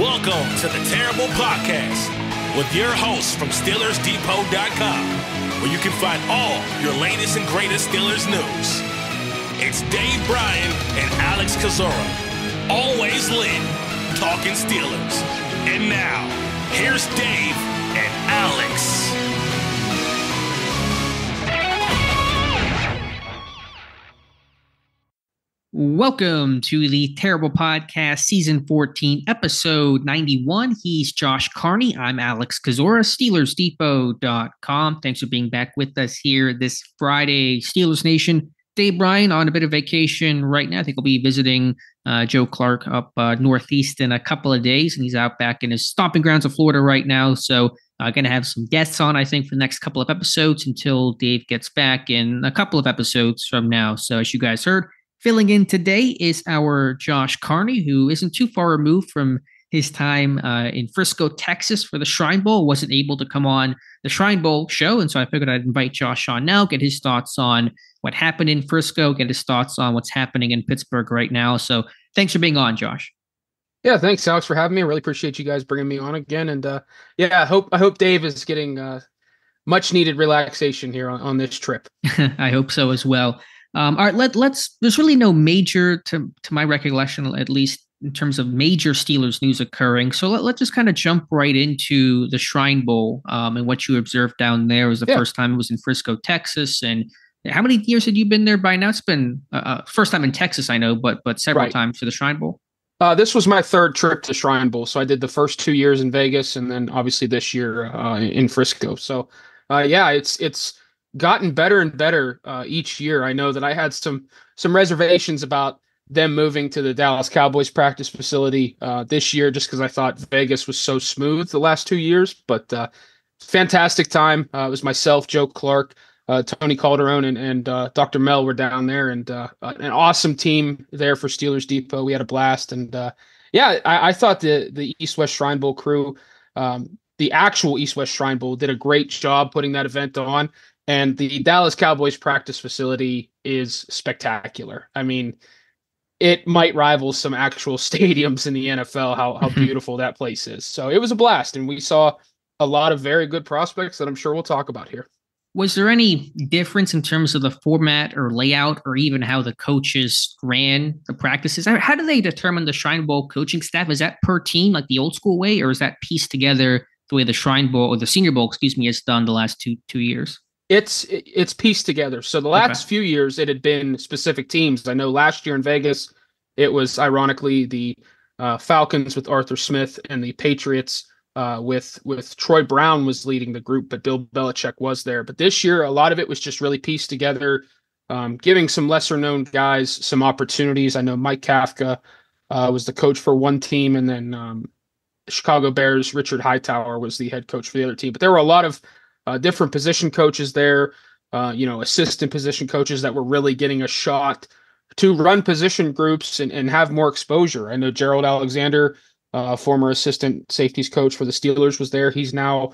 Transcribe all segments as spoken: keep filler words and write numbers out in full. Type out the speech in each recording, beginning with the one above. Welcome to the Terrible Podcast with your hosts from Steelers Depot dot com, where you can find all your latest and greatest Steelers news. It's Dave Bryan and Alex Kozora, always lit, talking Steelers. And now, here's Dave and Alex. Welcome to the Terrible Podcast, Season fourteen, Episode ninety-one. He's Josh Carney. I'm Alex Kozora, Steelers Depot dot com. Thanks for being back with us here this Friday. Steelers Nation, Dave Bryan on a bit of vacation right now. I think he'll be visiting uh, Joe Clark up uh, northeast in a couple of days, and he's out back in his stomping grounds of Florida right now. So uh, going to have some guests on, I think, for the next couple of episodes until Dave gets back in a couple of episodes from now. So as you guys heard, filling in today is our Josh Carney, who isn't too far removed from his time uh, in Frisco, Texas for the Shrine Bowl. Wasn't able to come on the Shrine Bowl show, and so I figured I'd invite Josh on now, get his thoughts on what happened in Frisco, get his thoughts on what's happening in Pittsburgh right now. So thanks for being on, Josh. Yeah, thanks, Alex, for having me. I really appreciate you guys bringing me on again. And uh, yeah, I hope I hope Dave is getting uh, much-needed relaxation here on, on this trip. I hope so as well. Um, all right, let, let's, there's really no major, to to my recollection, at least in terms of major Steelers news occurring. So let, let's just kind of jump right into the Shrine Bowl um, and what you observed down there. It was the yeah. first time it was in Frisco, Texas. And how many years had you been there by now? It's been uh, first time in Texas, I know, but but several right. times for the Shrine Bowl. Uh, this was my third trip to Shrine Bowl. So I did the first two years in Vegas and then obviously this year uh, in Frisco. So uh, yeah, it's, it's, gotten better and better uh, each year. I know that I had some some reservations about them moving to the Dallas Cowboys practice facility uh, this year, just because I thought Vegas was so smooth the last two years. But uh, fantastic time. Uh, it was myself, Joe Clark, uh, Tony Calderon, and, and uh, Doctor Mel were down there, and uh, an awesome team there for Steelers Depot. We had a blast, and uh, yeah, I, I thought the the East West Shrine Bowl crew, um, the actual East West Shrine Bowl, did a great job putting that event on. And the Dallas Cowboys practice facility is spectacular. I mean, it might rival some actual stadiums in the N F L, how, how beautiful that place is. So it was a blast, and we saw a lot of very good prospects that I'm sure we'll talk about here. Was there any difference in terms of the format or layout or even how the coaches ran the practices? I mean, how do they determine the Shrine Bowl coaching staff? Is that per team, like the old school way, or is that pieced together the way the Shrine Bowl or the Senior Bowl, excuse me, has done the last two two years? It's it's pieced together. So the last okay. few years, it had been specific teams. I know last year in Vegas, it was ironically the uh, Falcons with Arthur Smith and the Patriots uh, with with Troy Brown was leading the group, but Bill Belichick was there. But this year, a lot of it was just really pieced together, um, giving some lesser known guys some opportunities. I know Mike Kafka uh, was the coach for one team, and then um, Chicago Bears Richard Hightower was the head coach for the other team. But there were a lot of Uh, different position coaches there, uh, you know, assistant position coaches that were really getting a shot to run position groups and, and have more exposure. I know Gerald Alexander, uh, former assistant safeties coach for the Steelers, was there. He's now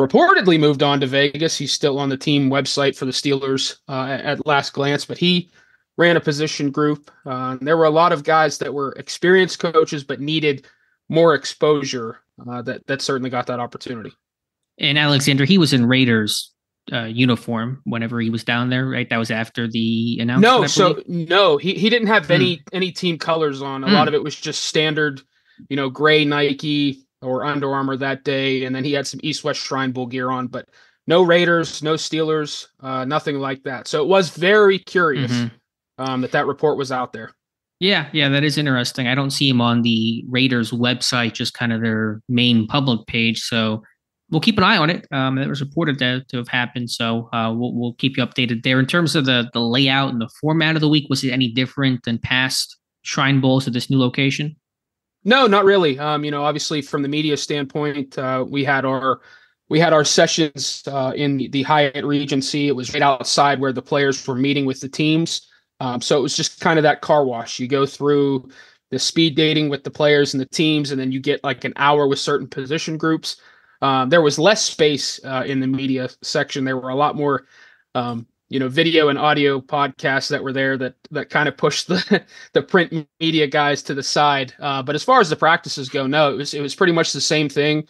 reportedly moved on to Vegas. He's still on the team website for the Steelers uh, at, at last glance, but he ran a position group. Uh, and there were a lot of guys that were experienced coaches but needed more exposure uh, that, that certainly got that opportunity. And Alexander, he was in Raiders uh, uniform whenever he was down there, right? That was after the announcement. No, so no, he, he didn't have mm. any any team colors on. A mm. lot of it was just standard, you know, gray Nike or Under Armour that day. And then he had some East West Shrine Bowl gear on, but no Raiders, no Steelers, uh, nothing like that. So it was very curious mm-hmm. um, that that report was out there. Yeah, yeah, that is interesting. I don't see him on the Raiders website, just kind of their main public page. So we'll keep an eye on it. Um, it was reported to, to have happened, so uh, we'll, we'll keep you updated there. In terms of the, the layout and the format of the week, was it any different than past Shrine Bowls at this new location? No, not really. Um, you know, obviously from the media standpoint, uh, we had our we had our sessions uh, in the, the Hyatt Regency. It was right outside where the players were meeting with the teams. Um, so it was just kind of that car wash. You go through the speed dating with the players and the teams, and then you get like an hour with certain position groups. Um, there was less space uh, in the media section. There were a lot more, um, you know, video and audio podcasts that were there that that kind of pushed the the print media guys to the side. Uh, but as far as the practices go, no, it was it was pretty much the same thing.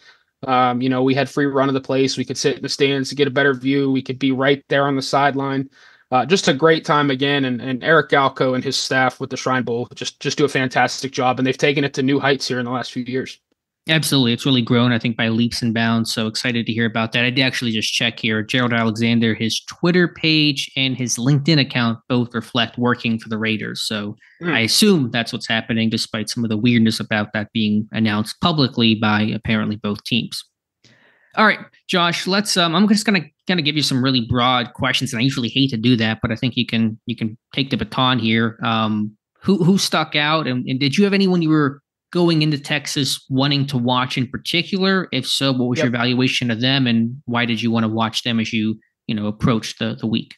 Um, you know, we had free run of the place. We could sit in the stands to get a better view. We could be right there on the sideline. Uh, just a great time again. And, and Eric Galco and his staff with the Shrine Bowl just just do a fantastic job. And they've taken it to new heights here in the last few years. Absolutely. It's really grown, I think, by leaps and bounds. So excited to hear about that. I did actually just check here. Gerald Alexander, his Twitter page and his LinkedIn account both reflect working for the Raiders. So mm. I assume that's what's happening, despite some of the weirdness about that being announced publicly by apparently both teams. All right, Josh, let's, um, I'm just going to kind of give you some really broad questions. And I usually hate to do that, but I think you can, you can take the baton here. Um, who, who stuck out? And, and did you have anyone you were going into Texas wanting to watch in particular? If so, what was yep. your evaluation of them, and why did you want to watch them as you, you know, approached the, the week?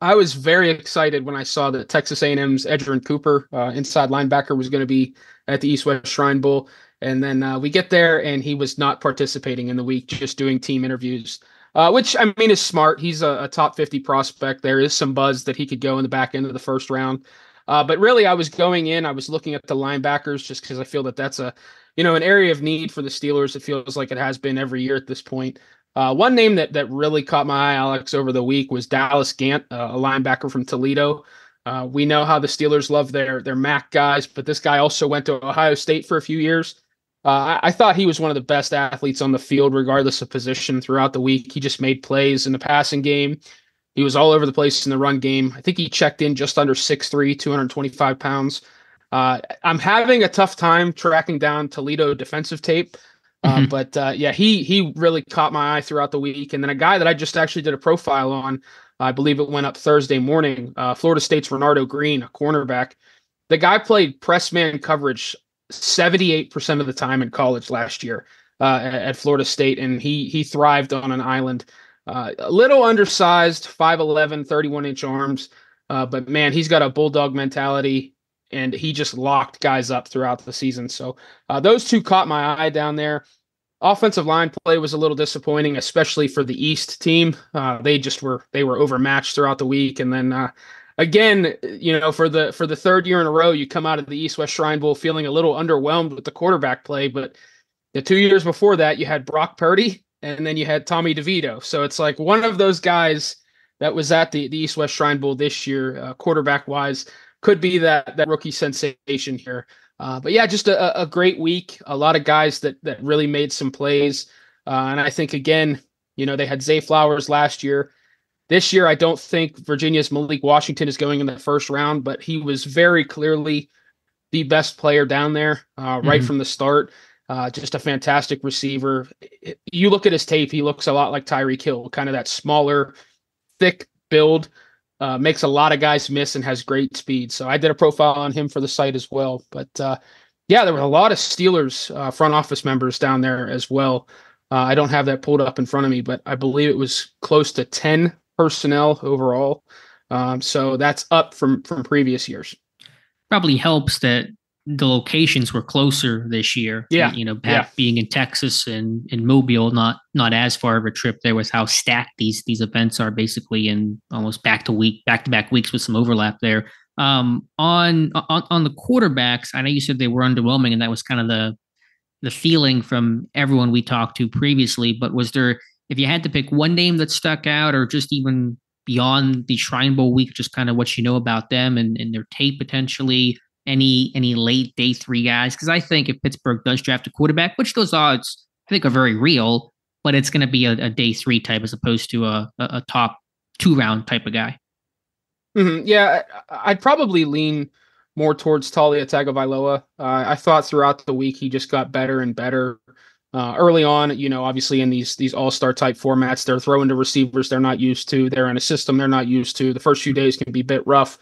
I was very excited when I saw that Texas A and M's Edgerrin Cooper, uh, inside linebacker, was going to be at the East West Shrine Bowl. And then uh, we get there and he was not participating in the week, just doing team interviews, uh, which I mean is smart. He's a, a top fifty prospect. There is some buzz that he could go in the back end of the first round. Uh, but really, I was going in, I was looking at the linebackers just because I feel that that's a, you know, an area of need for the Steelers. It feels like it has been every year at this point. Uh, one name that that really caught my eye, Alex, over the week was Dallas Gant, uh, a linebacker from Toledo. Uh, we know how the Steelers love their their M A C guys, but this guy also went to Ohio State for a few years. Uh, I, I thought he was one of the best athletes on the field, regardless of position, throughout the week. He just made plays in the passing game. He was all over the place in the run game. I think he checked in just under six three, two hundred twenty-five pounds. Uh, I'm having a tough time tracking down Toledo defensive tape. Uh, mm-hmm. But, uh, yeah, he he really caught my eye throughout the week. And then a guy that I just actually did a profile on, I believe it went up Thursday morning, uh, Florida State's Renardo Green, a cornerback. The guy played press man coverage seventy-eight percent of the time in college last year uh, at, at Florida State, and he he thrived on an island. Uh, a little undersized, five eleven, thirty-one inch arms. Uh, but man, he's got a bulldog mentality, and he just locked guys up throughout the season. So uh, those two caught my eye down there. Offensive line play was a little disappointing, especially for the East team. Uh, they just were, they were overmatched throughout the week. And then uh, again, you know, for the, for the third year in a row, you come out of the East West Shrine Bowl feeling a little underwhelmed with the quarterback play. But the two years before that, you had Brock Purdy, and then you had Tommy DeVito. So it's like one of those guys that was at the, the East West Shrine Bowl this year, uh, quarterback-wise, could be that that rookie sensation here. Uh, but, yeah, just a, a great week. A lot of guys that that really made some plays. Uh, and I think, again, you know, they had Zay Flowers last year. This year, I don't think Virginia's Malik Washington is going in the first round, but he was very clearly the best player down there uh, right mm-hmm. from the start. Uh, just a fantastic receiver. You look at his tape, he looks a lot like Tyreek Hill, kind of that smaller, thick build, uh, makes a lot of guys miss and has great speed. So I did a profile on him for the site as well. But, uh, yeah, there were a lot of Steelers uh, front office members down there as well. Uh, I don't have that pulled up in front of me, but I believe it was close to ten personnel overall. Um, so that's up from, from previous years. Probably helps that the locations were closer this year. Yeah. You know, yeah. being in Texas and in Mobile, not not as far of a trip there with how stacked these these events are, basically in almost back to week, back to back weeks with some overlap there. Um, on on on the quarterbacks, I know you said they were underwhelming, and that was kind of the the feeling from everyone we talked to previously. But was there, if you had to pick one name that stuck out, or just even beyond the Shrine Bowl week, just kind of what you know about them and, and their tape potentially? Any any late day three guys? Because I think if Pittsburgh does draft a quarterback, which those odds I think are very real, but it's going to be a, a day three type as opposed to a, a, a top two round type of guy. Mm-hmm. Yeah, I'd probably lean more towards Taulia Tagovailoa. Uh, I thought throughout the week he just got better and better. Uh, early on, you know, obviously in these these all-star type formats, they're throwing to receivers they're not used to. They're in a system they're not used to. The first few days can be a bit rough.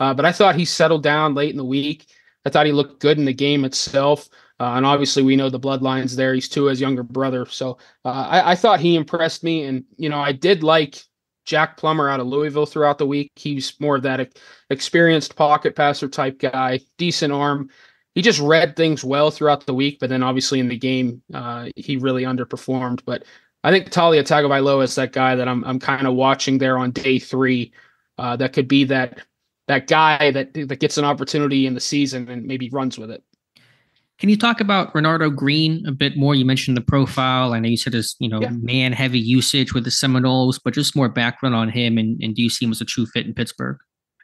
Uh, but I thought he settled down late in the week. I thought he looked good in the game itself. Uh, and obviously we know the bloodline's there. He's Tua's younger brother. So uh, I, I thought he impressed me. And, you know, I did like Jack Plummer out of Louisville throughout the week. He's more of that experienced pocket passer type guy, decent arm. He just read things well throughout the week, but then obviously in the game, uh, he really underperformed. But I think Taulia Tagovailoa is that guy that I'm I'm kind of watching there on day three. Uh, that could be that that guy that that gets an opportunity in the season and maybe runs with it. Can you talk about Renardo Green a bit more? You mentioned the profile. I know you said his, you know, yeah. man heavy usage with the Seminoles, but just more background on him, and, and do you see him as a true fit in Pittsburgh?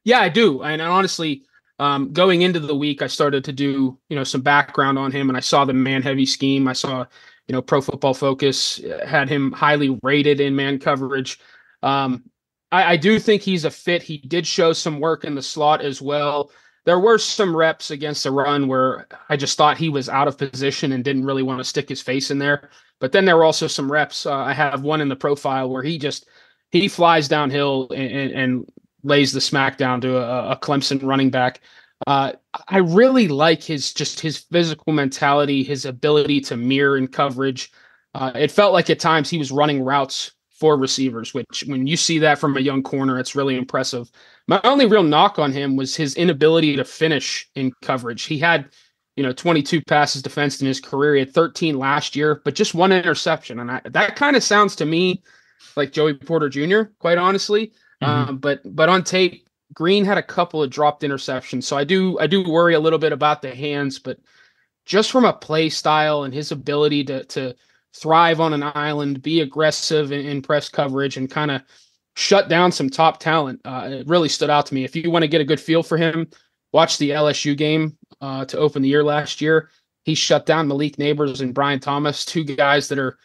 Yeah, I do. And honestly, um, going into the week, I started to do, you know, some background on him, and I saw the man heavy scheme. I saw, you know, Pro Football Focus had him highly rated in man coverage. Um, I, I do think he's a fit. He did show some work in the slot as well. There were some reps against the run where I just thought he was out of position and didn't really want to stick his face in there. But then there were also some reps. Uh, I have one in the profile where he just, he flies downhill and, and, and lays the smack down to a, a Clemson running back. Uh, I really like his, just his physical mentality, his ability to mirror in coverage. Uh, it felt like at times he was running routes for receivers, which when you see that from a young corner, it's really impressive. My only real knock on him was his inability to finish in coverage. He had, you know, twenty-two passes defensed in his career. He had thirteen last year, but just one interception. And I, that kind of sounds to me like Joey Porter Junior, quite honestly. Mm-hmm. Um, but, but on tape, Green had a couple of dropped interceptions. So I do, I do worry a little bit about the hands, but just from a play style and his ability to, to, thrive on an island, be aggressive in, in press coverage, and kind of shut down some top talent. Uh, it really stood out to me. If you want to get a good feel for him, watch the L S U game uh, to open the year last year. He shut down Malik Neighbors and Brian Thomas, two guys that are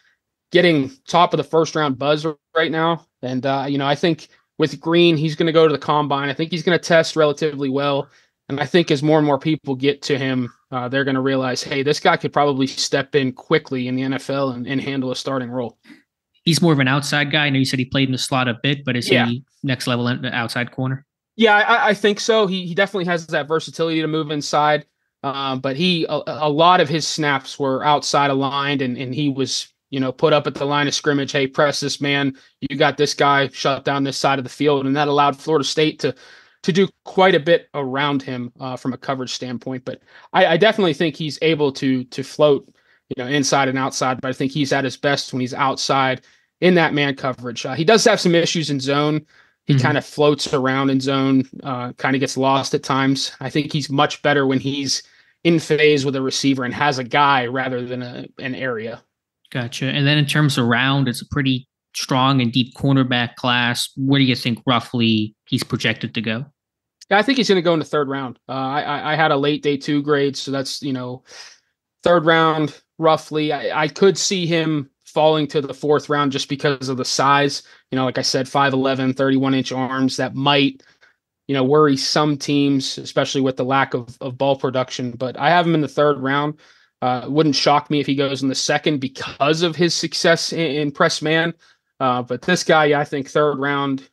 getting top of the first round buzz right now. And, uh, you know, I think with Green, he's going to go to the combine. I think he's going to test relatively well. And I think as more and more people get to him, uh, they're going to realize, hey, this guy could probably step in quickly in the N F L and, and handle a starting role. He's more of an outside guy. I know you said he played in the slot a bit, but is yeah. he next level outside corner? Yeah, I, I think so. He, he definitely has that versatility to move inside. Uh, but he a, a lot of his snaps were outside aligned, and, and he was, you know, put up at the line of scrimmage. Hey, press this man. You got this guy shut down this side of the field. And that allowed Florida State to to do quite a bit around him uh, from a coverage standpoint. But I, I definitely think he's able to to float, you know, inside and outside. But I think he's at his best when he's outside in that man coverage. Uh, he does have some issues in zone. He mm-hmm. kind of floats around in zone, uh, kind of gets lost at times. I think he's much better when he's in phase with a receiver and has a guy rather than a, an area. Gotcha. And then in terms of round, it's a pretty strong and deep cornerback class. Where do you think roughly he's projected to go? Yeah, I think he's going to go in the third round. Uh, I, I had a late day two grade, so that's, you know, third round roughly. I, I could see him falling to the fourth round just because of the size. You know, like I said, five eleven, thirty-one inch arms. That might, you know, worry some teams, especially with the lack of, of ball production. But I have him in the third round. Uh, it wouldn't shock me if he goes in the second because of his success in, in press man. Uh, but this guy, yeah, I think third round,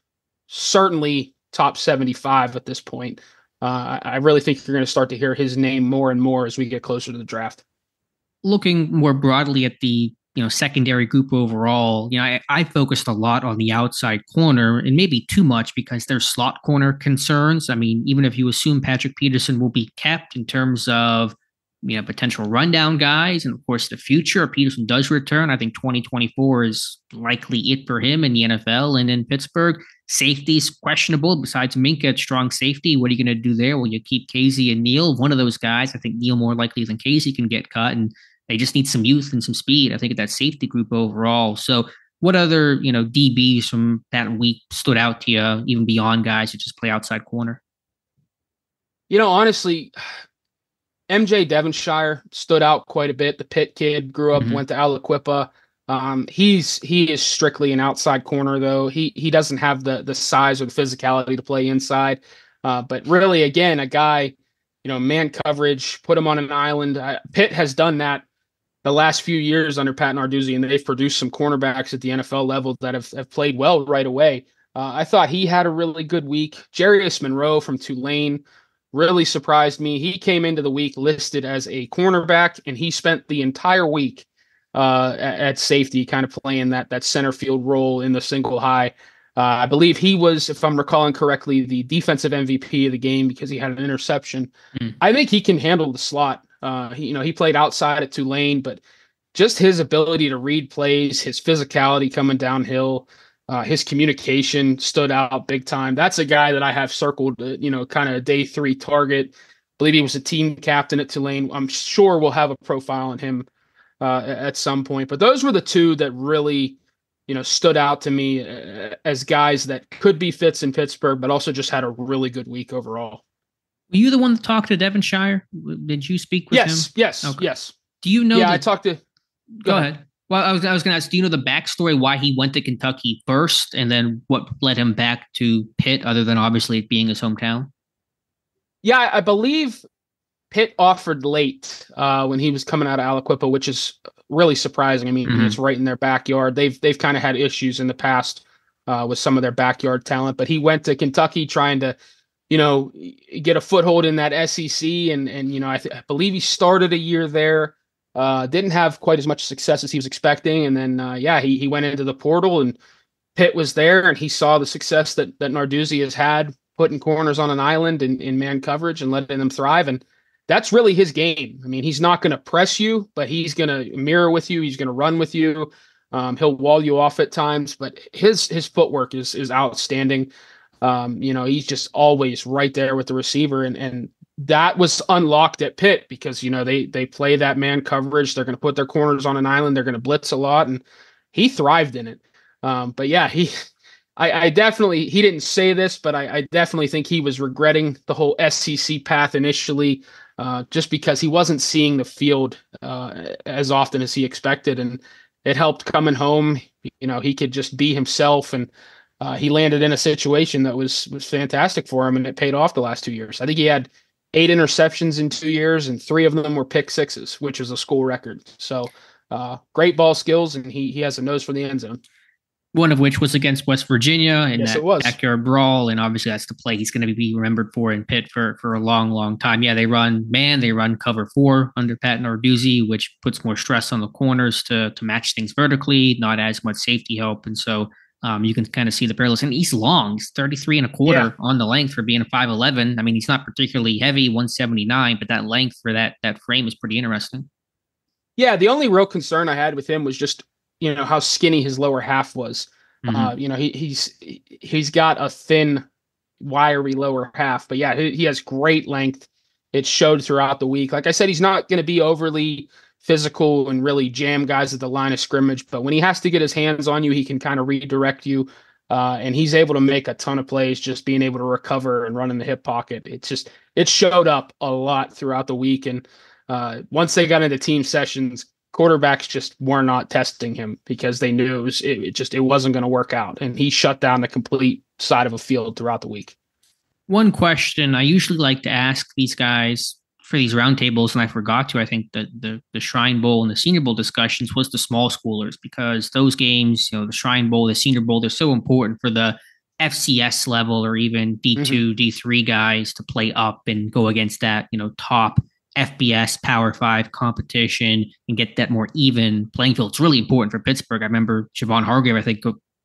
certainly top seventy-five at this point. Uh, I really think you're going to start to hear his name more and more as we get closer to the draft. Looking more broadly at the, you know, secondary group overall, you know, I, I focused a lot on the outside corner, and maybe too much because there's slot corner concerns. I mean, even if you assume Patrick Peterson will be kept in terms of, you know, potential rundown guys. And of course, the future, if Peterson does return, I think twenty twenty-four is likely it for him in the N F L and in Pittsburgh. Safety's questionable. Besides Minka at strong safety, what are you going to do there? Will you keep Casey and Neal? One of those guys, I think Neal more likely than Casey can get cut, and they just need some youth and some speed, I think, at that safety group overall. So what other, you know, D Bs from that week stood out to you, even beyond guys who just play outside corner? You know, honestly, M J Devonshire stood out quite a bit. The Pitt kid grew up, mm-hmm. went to Aliquippa. Um, he's he is strictly an outside corner, though. He he doesn't have the the size or the physicality to play inside. Uh, but really, again, a guy, you know, man coverage, put him on an island. I, Pitt has done that the last few years under Pat Narduzzi, and they've produced some cornerbacks at the N F L level that have, have played well right away. Uh, I thought he had a really good week. Jarius Monroe from Tulane really surprised me. He came into the week listed as a cornerback, and he spent the entire week uh, at, at safety, kind of playing that that center field role in the single high. Uh, I believe he was, if I'm recalling correctly, the defensive M V P of the game because he had an interception. Mm. I think he can handle the slot. Uh, he, you know, he played outside at Tulane, but just his ability to read plays, his physicality coming downhill, uh, his communication stood out big time. That's a guy that I have circled, uh, you know, kind of a day three target. I believe he was a team captain at Tulane. I'm sure we'll have a profile on him uh, at some point. But those were the two that really, you know, stood out to me uh, as guys that could be fits in Pittsburgh, but also just had a really good week overall. Were you the one that talked to Devonshire? Did you speak with yes, him? Yes, yes, okay. yes. Do you know? Yeah, the, I talked to. Go, go ahead. ahead. Well, I was I was going to ask. Do you know the backstory why he went to Kentucky first, and then what led him back to Pitt, other than obviously it being his hometown? Yeah, I believe Pitt offered late uh, when he was coming out of Aliquippa, which is really surprising. I mean, mm-hmm. it's right in their backyard. They've they've kind of had issues in the past uh, with some of their backyard talent, but he went to Kentucky trying to, you know, get a foothold in that S E C. And, and you know, I, th- I believe he started a year there, uh, didn't have quite as much success as he was expecting. And then, uh, yeah, he he went into the portal and Pitt was there, and he saw the success that, that Narduzzi has had putting corners on an island and in man coverage and letting them thrive. And that's really his game. I mean, he's not going to press you, but he's going to mirror with you. He's going to run with you. Um, he'll wall you off at times, but his, his footwork is, is outstanding. Um, you know, he's just always right there with the receiver, and, and that was unlocked at Pitt because, you know, they, they play that man coverage. They're going to put their corners on an island. They're going to blitz a lot, and he thrived in it. Um, but yeah, he, I, I definitely, he didn't say this, but I, I definitely think he was regretting the whole S E C path initially, uh, just because he wasn't seeing the field, uh, as often as he expected. And it helped coming home, you know, he could just be himself, and, Uh, he landed in a situation that was was fantastic for him, and it paid off the last two years. I think he had eight interceptions in two years, and three of them were pick sixes, which is a school record. So uh, great ball skills, and he he has a nose for the end zone. One of which was against West Virginia in yes, that it was. backyard brawl, and obviously that's the play he's going to be remembered for in Pitt for, for a long, long time. Yeah, they run man, they run cover four under Pat Narduzzi, which puts more stress on the corners to to match things vertically, not as much safety help, and so Um, you can kind of see the parallels. And he's long, he's thirty-three and a quarter yeah. on the length for being a five eleven. I mean, he's not particularly heavy, one seventy-nine, but that length for that that frame is pretty interesting. Yeah, the only real concern I had with him was just, you know, how skinny his lower half was. Mm-hmm. Uh, you know, he he's he's got a thin, wiry lower half, but yeah, he, he has great length. It showed throughout the week. Like I said, he's not going to be overly physical and really jam guys at the line of scrimmage, but when he has to get his hands on you, he can kind of redirect you, uh, and he's able to make a ton of plays, just being able to recover and run in the hip pocket. It's just, it showed up a lot throughout the week. And uh, once they got into team sessions, quarterbacks just were not testing him because they knew it, was, it, it just, it wasn't going to work out. And he shut down the complete side of a field throughout the week. One question I usually like to ask these guys for these roundtables, and I forgot to, I think that the, the Shrine Bowl and the Senior Bowl discussions was the small schoolers, because those games, you know, the Shrine Bowl, the Senior Bowl, they're so important for the F C S level or even D two, mm-hmm. D three guys to play up and go against that, you know, top F B S Power Five competition and get that more even playing field. It's really important for Pittsburgh. I remember Javon Hargrave, I think,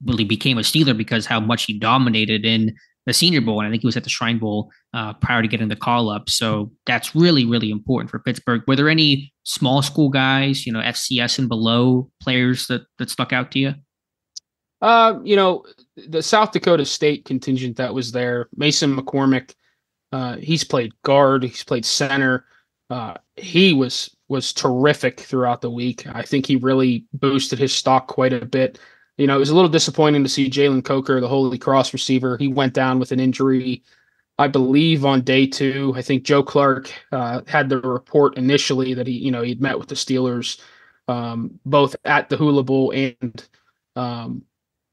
really became a Steeler because how much he dominated in the Senior Bowl, and I think he was at the Shrine Bowl uh, prior to getting the call-up. So that's really, really important for Pittsburgh. Were there any small school guys, you know, F C S and below players that that stuck out to you? Uh, you know, the South Dakota State contingent that was there, Mason McCormick, uh, he's played guard, he's played center. Uh, he was was terrific throughout the week. I think he really boosted his stock quite a bit. You know, it was a little disappointing to see Jalen Coker, the Holy Cross receiver. He went down with an injury, I believe, on day two. I think Joe Clark uh, had the report initially that he, you know, he'd met with the Steelers um, both at the Hula Bowl and um,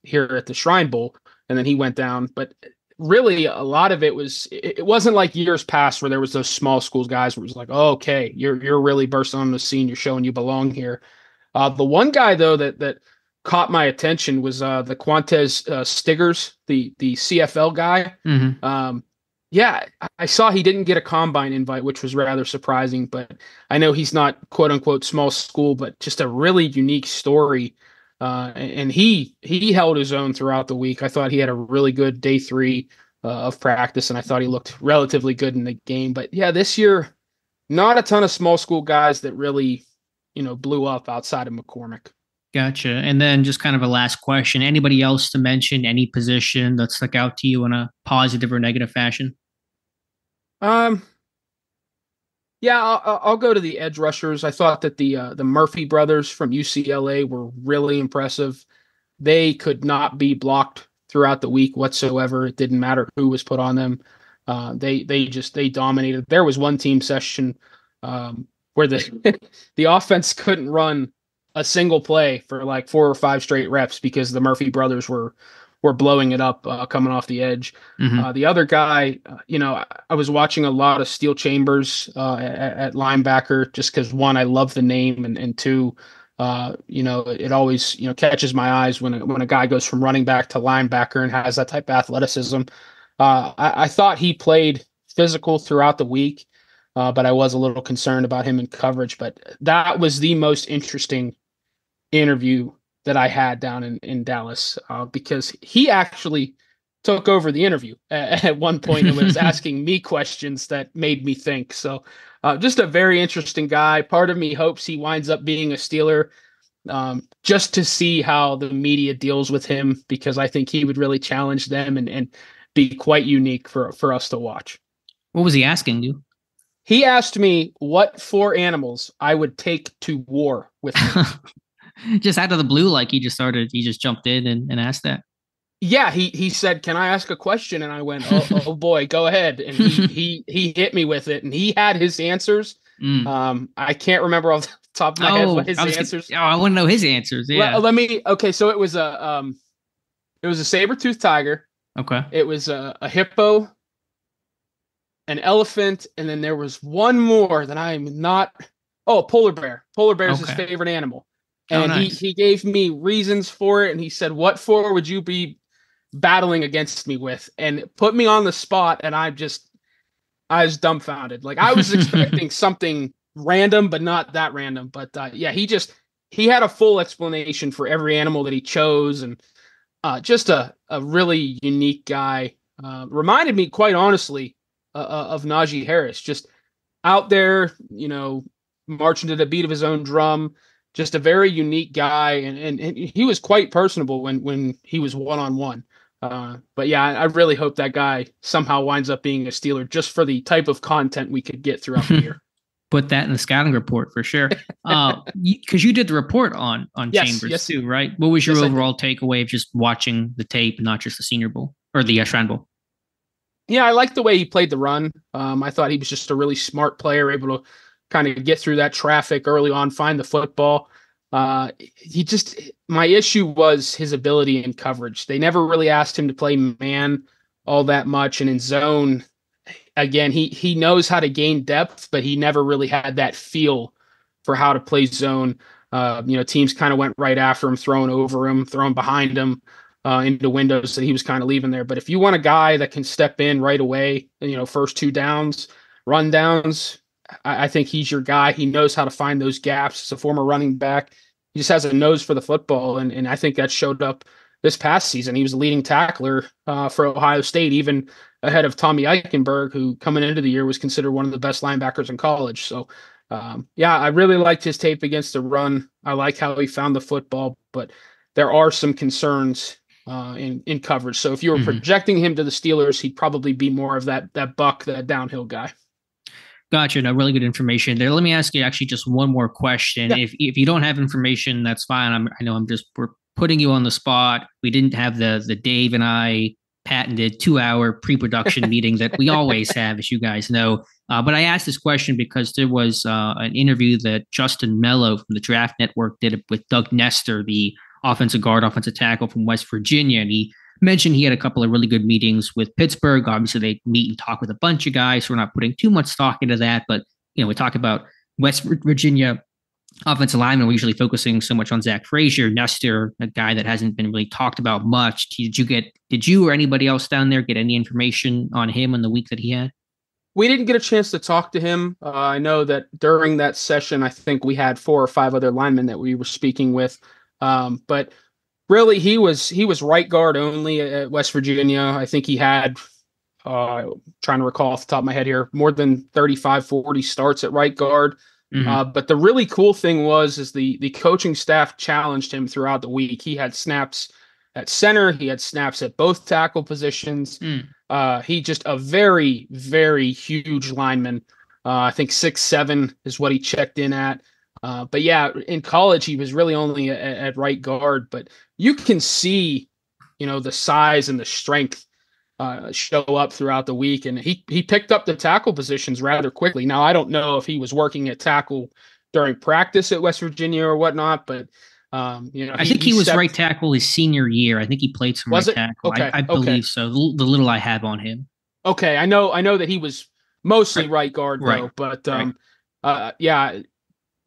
here at the Shrine Bowl, and then he went down. But really, a lot of it was, it wasn't like years past where there was those small school guys where it was like, oh, okay, you're you're really bursting on the scene, you're showing you belong here. Uh, the one guy though that that caught my attention was uh, the Quantez uh, Stiggers, the the C F L guy. Mm-hmm. Um, yeah, I saw he didn't get a combine invite, which was rather surprising, but I know he's not quote-unquote small school, but just a really unique story. Uh, and he he held his own throughout the week. I thought he had a really good day three uh, of practice, and I thought he looked relatively good in the game. But yeah, this year, not a ton of small school guys that really – you know, blew up outside of McCormick. Gotcha. And then just kind of a last question. Anybody else to mention, any position that stuck out to you in a positive or negative fashion? Um, yeah, I'll, I'll go to the edge rushers. I thought that the uh, the Murphy brothers from U C L A were really impressive. They could not be blocked throughout the week whatsoever. It didn't matter who was put on them. Uh, they they just they dominated. There was one team session um, where the the offense couldn't run a single play for like four or five straight reps because the Murphy brothers were were blowing it up uh, coming off the edge. Mm-hmm. Uh, the other guy, uh, you know, I, I was watching a lot of Steel Chambers uh, at, at linebacker just because, one, I love the name, and, and two, uh, you know, it, it always, you know, catches my eyes when a, when a guy goes from running back to linebacker and has that type of athleticism. Uh, I, I thought he played physical throughout the week, uh, but I was a little concerned about him in coverage. But that was the most interesting interview that I had down in, in Dallas, uh, because he actually took over the interview at, at one point and was asking me questions that made me think. So uh, just a very interesting guy. Part of me hopes he winds up being a Steeler, um, just to see how the media deals with him, because I think he would really challenge them and, and be quite unique for, for us to watch. What was he asking you? He asked me what four animals I would take to war with me. Just out of the blue, like he just started, he just jumped in and, and asked that. Yeah, he he said, "Can I ask a question?" And I went, "Oh, oh boy, go ahead." And he, he he hit me with it, and he had his answers. Mm. Um, I can't remember off the top of my oh, head what his answers. Gonna, oh, I want to know his answers. Yeah, let, let me. Okay, so it was a um, it was a saber-toothed tiger. Okay, it was a, a hippo, an elephant, and then there was one more that I am not. Oh, a polar bear. Polar bear is okay. His favorite animal. And oh, nice. he, he gave me reasons for it. And he said, "What four would you be battling against me with?" And put me on the spot. And I just, I was dumbfounded. Like I was expecting something random, but not that random. But uh, yeah, he just, he had a full explanation for every animal that he chose. And uh, just a, a really unique guy. Uh, reminded me, quite honestly, uh, of Najee Harris, just out there, you know, marching to the beat of his own drum. Just a very unique guy, and, and, and he was quite personable when, when he was one-on-one. Uh, but, yeah, I really hope that guy somehow winds up being a Steeler just for the type of content we could get throughout the year. Put that in the scouting report for sure. Because uh, you, you did the report on, on yes, Chambers yes. too, right? What was your yes, overall takeaway of just watching the tape and not just the Senior Bowl or the uh, Shrine Bowl? Yeah, I liked the way he played the run. Um, I thought he was just a really smart player, able to kind of get through that traffic early on, find the football. Uh, he just, my issue was his ability in coverage. They never really asked him to play man all that much. And in zone, again, he, he knows how to gain depth, but he never really had that feel for how to play zone. Uh, you know, teams kind of went right after him, throwing over him, throwing behind him uh, into windows that he was kind of leaving there. But if you want a guy that can step in right away, you know, first two downs, run downs, I think he's your guy. He knows how to find those gaps. He's a former running back. He just has a nose for the football. And, and I think that showed up this past season. He was the leading tackler uh, for Ohio State, even ahead of Tommy Eichenberg, who coming into the year was considered one of the best linebackers in college. So, um, yeah, I really liked his tape against the run. I like how he found the football, but there are some concerns uh, in, in coverage. So if you were mm-hmm. projecting him to the Steelers, he'd probably be more of that, that buck, that downhill guy. Gotcha. No, really good information there. Let me ask you actually just one more question. Yeah. If if you don't have information, that's fine. I'm, I know I'm just, we're putting you on the spot. We didn't have the the Dave and I patented two hour pre-production meeting that we always have, as you guys know. Uh, but I asked this question because there was uh, an interview that Justin Mello from the Draft Network did with Doug Nestor, the offensive guard, offensive tackle from West Virginia. And he mentioned he had a couple of really good meetings with Pittsburgh. Obviously, they meet and talk with a bunch of guys, so we're not putting too much stock into that. But, you know, we talk about West Virginia offensive linemen. We're usually focusing so much on Zach Frazier. Nestor, a guy that hasn't been really talked about much. Did you get, did you or anybody else down there get any information on him in the week that he had? We didn't get a chance to talk to him. Uh, I know that during that session, I think we had four or five other linemen that we were speaking with. Um, but Really, he was he was right guard only at West Virginia. I think he had, uh, trying to recall off the top of my head here, more than thirty-five, forty starts at right guard. Mm-hmm. Uh, but the really cool thing was, is the, the coaching staff challenged him throughout the week. He had snaps at center. He had snaps at both tackle positions. Mm. Uh, he just a very, very huge lineman. Uh, I think six, seven is what he checked in at. Uh, but yeah, in college, he was really only at, at right guard, but you can see, you know, the size and the strength uh, show up throughout the week. And he, he picked up the tackle positions rather quickly. Now, I don't know if he was working at tackle during practice at West Virginia or whatnot, but Um, you know, I he, think he, he was stepped... right tackle his senior year. I think he played some was right it? tackle. Okay. I, I believe okay. so. The, the little I have on him. Okay, I know. I know that he was mostly right, right guard, right. though. But um, right. uh, yeah,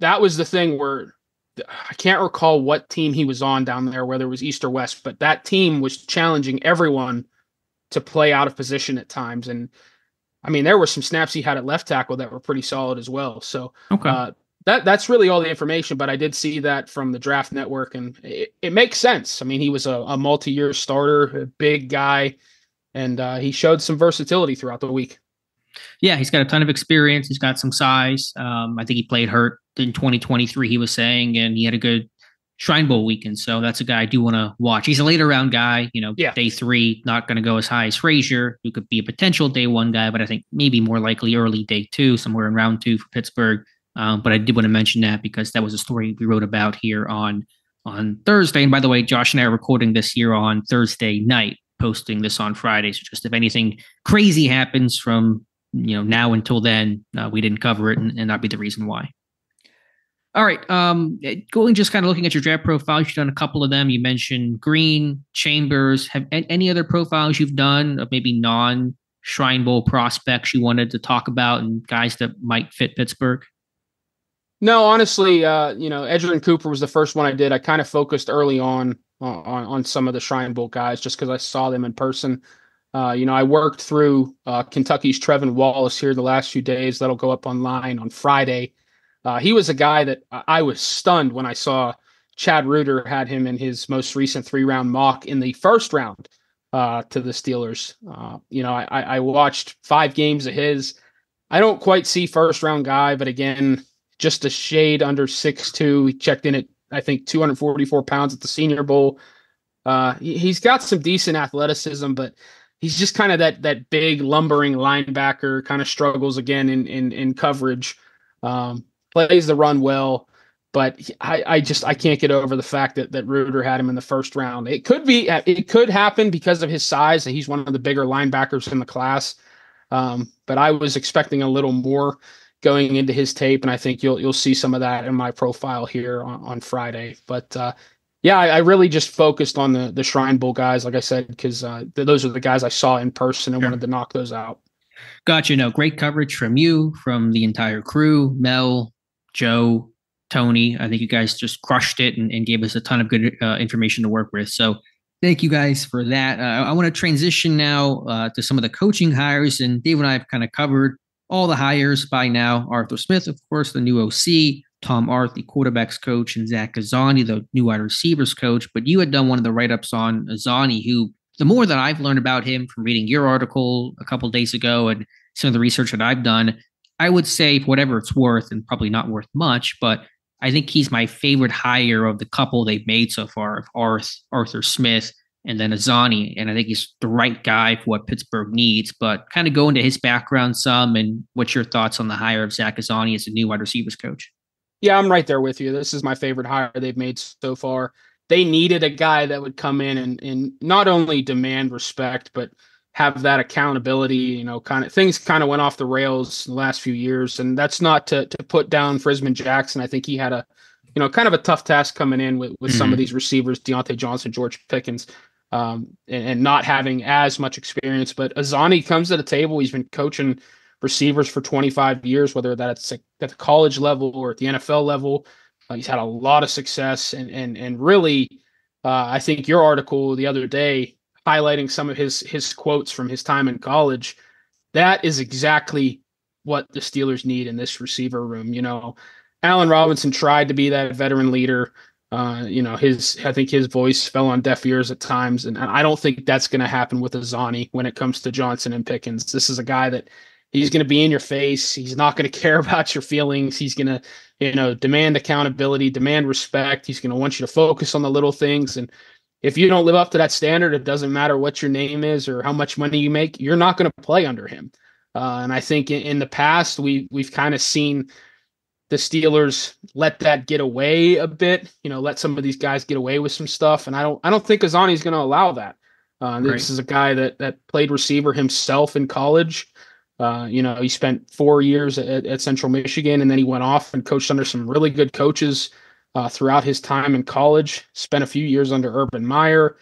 that was the thing where I can't recall what team he was on down there, whether it was East or West. But that team was challenging everyone to play out of position at times, and I mean, there were some snaps he had at left tackle that were pretty solid as well. So okay. Uh, That that's really all the information, but I did see that from the Draft Network, and it, it makes sense. I mean, he was a, a multi-year starter, a big guy, and uh, he showed some versatility throughout the week. Yeah, he's got a ton of experience. He's got some size. Um, I think he played hurt in twenty twenty-three, he was saying, and he had a good Shrine Bowl weekend, so that's a guy I do want to watch. He's a later round guy, you know, yeah. day three, not going to go as high as Frazier, who could be a potential day one guy, but I think maybe more likely early day two, somewhere in round two for Pittsburgh. Um, but I did want to mention that because that was a story we wrote about here on on Thursday. And by the way, Josh and I are recording this here on Thursday night, posting this on Friday. So just if anything crazy happens from, you know, now until then, uh, we didn't cover it, and, and that'd be the reason why. All right. Um, going just kind of looking at your draft profiles, you've done a couple of them. You mentioned Green, Chambers. Have any other profiles you've done of maybe non-Shrine Bowl prospects you wanted to talk about and guys that might fit Pittsburgh? No, honestly, uh, you know, Edgerton Cooper was the first one I did. I kind of focused early on, on on some of the Shrine Bowl guys just because I saw them in person. Uh, you know, I worked through uh, Kentucky's Trevin Wallace here the last few days. That'll go up online on Friday. Uh, he was a guy that I was stunned when I saw Chad Reuter had him in his most recent three-round mock in the first round uh, to the Steelers. Uh, you know, I, I watched five games of his. I don't quite see first-round guy, but again, just a shade under six two. He checked in at, I think, two hundred forty-four pounds at the Senior Bowl. Uh, he, he's got some decent athleticism, but he's just kind of that that big, lumbering linebacker, kind of struggles again in in, in coverage, um, plays the run well. But he, I, I just I can't get over the fact that, that Reuter had him in the first round. It could be it could happen because of his size, and he's one of the bigger linebackers in the class. Um, but I was expecting a little more going into his tape, and I think you'll you'll see some of that in my profile here on, on Friday. But uh, yeah, I, I really just focused on the the Shrine Bowl guys, like I said, because uh, th- those are the guys I saw in person and sure. wanted to knock those out. Gotcha. No, great coverage from you, from the entire crew, Mel, Joe, Tony. I think you guys just crushed it and, and gave us a ton of good uh, information to work with. So thank you guys for that. Uh, I want to transition now uh, to some of the coaching hires, and Dave and I have kind of covered all the hires by now. Arthur Smith, of course, the new O C, Tom Arth, the quarterback's coach, and Zach Azzanni, the new wide receivers coach. But you had done one of the write-ups on Azzanni, who the more that I've learned about him from reading your article a couple of days ago and some of the research that I've done, I would say for whatever it's worth, and probably not worth much, but I think he's my favorite hire of the couple they've made so far, of Arth, Arthur Smith, and then Azzanni, and I think he's the right guy for what Pittsburgh needs. But kind of go into his background some, and what's your thoughts on the hire of Zach Azzanni as the new wide receivers coach? Yeah, I'm right there with you. This is my favorite hire they've made so far. They needed a guy that would come in and, and not only demand respect, but have that accountability. You know, kind of things kind of went off the rails in the last few years, and that's not to to put down Frisman Jackson. I think he had a, you know, kind of a tough task coming in with, with mm-hmm. some of these receivers, Deontay Johnson, George Pickens. Um, and, and not having as much experience, but Azzanni comes to the table. He's been coaching receivers for twenty-five years, whether that's at the college level or at the N F L level. Uh, he's had a lot of success, and and and really, uh, I think your article the other day highlighting some of his his quotes from his time in college. That is exactly what the Steelers need in this receiver room. You know, Allen Robinson tried to be that veteran leader. Uh, you know, his, I think his voice fell on deaf ears at times, and I don't think that's going to happen with Azzanni when it comes to Johnson and Pickens. This is a guy that He's going to be in your face. He's not going to care about your feelings. He's going to, you know, demand accountability, demand respect. He's going to want you to focus on the little things. And if you don't live up to that standard, it doesn't matter what your name is or how much money you make, you're not going to play under him. Uh, and I think in, in the past, we, we've kind of seen the Steelers let that get away a bit, you know, let some of these guys get away with some stuff. And I don't, I don't think Azzanni is going to allow that. Uh, this Great. is a guy that, that played receiver himself in college. Uh, you know, he spent four years at, at Central Michigan, and then he went off and coached under some really good coaches uh, throughout his time in college, spent a few years under Urban Meyer.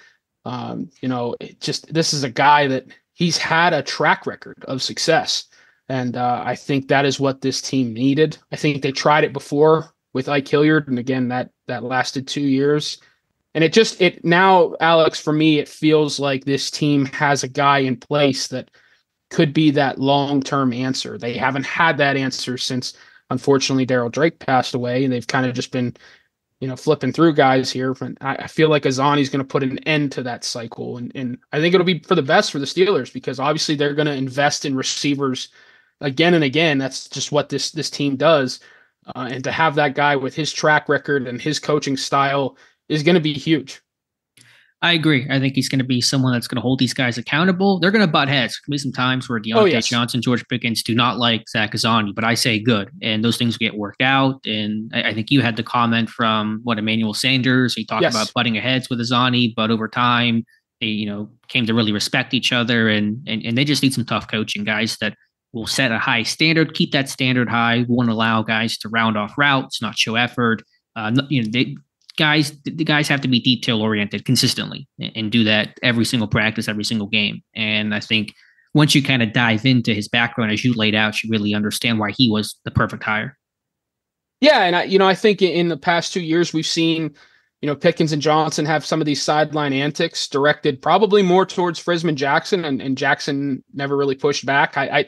Um, you know, it just, this is a guy that he's had a track record of success. And uh, I think that is what this team needed. I think they tried it before with Ike Hilliard. And again, that, that lasted two years. And it just, it now, Alex, for me, it feels like this team has a guy in place that could be that long-term answer. They haven't had that answer since, unfortunately, Daryl Drake passed away, and they've kind of just been, you know, flipping through guys here. But I feel like Azzani's going to put an end to that cycle, and and I think it'll be for the best for the Steelers, because obviously they're going to invest in receivers again and again. That's just what this this team does, uh, and to have that guy with his track record and his coaching style is going to be huge. I agree. I think he's going to be someone that's going to hold these guys accountable. They're going to butt heads. There's going to be some times where Deontay oh, yes. Johnson, George Pickens do not like Zach Azzanni, but I say good. And those things get worked out. And I, I think you had the comment from, what, Emmanuel Sanders. He talked yes. about butting heads with Azzanni, but over time, they, you know, came to really respect each other. And, and, and they just need some tough coaching, guys that will set a high standard, keep that standard high, won't allow guys to round off routes, not show effort. Uh, you know, they... Guys, the guys have to be detail oriented consistently and do that every single practice, every single game. And I think once you kind of dive into his background, as you laid out, you really understand why he was the perfect hire. Yeah. And I, you know, I think in the past two years, we've seen, you know, Pickens and Johnson have some of these sideline antics directed probably more towards Frisman Jackson, and, and Jackson never really pushed back. I, I,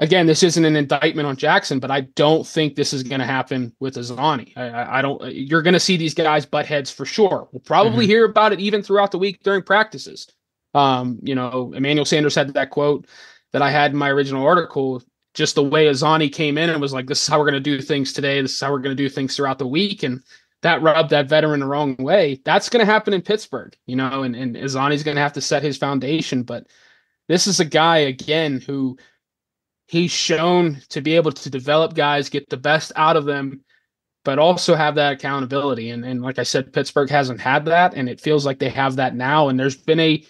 Again, this isn't an indictment on Jackson, but I don't think this is going to happen with Azzanni. I, I don't. You're going to see these guys butt heads for sure. We'll probably mm-hmm. hear about it even throughout the week during practices. Um, you know, Emmanuel Sanders had that quote that I had in my original article. Just the way Azzanni came in and was like, "This is how we're going to do things today. This is how we're going to do things throughout the week," and that rubbed that veteran the wrong way. That's going to happen in Pittsburgh, you know, and and Azzani's going to have to set his foundation. But this is a guy again who. He's shown to be able to develop guys, get the best out of them, but also have that accountability. And, and like I said, Pittsburgh hasn't had that, and it feels like they have that now. And there's been a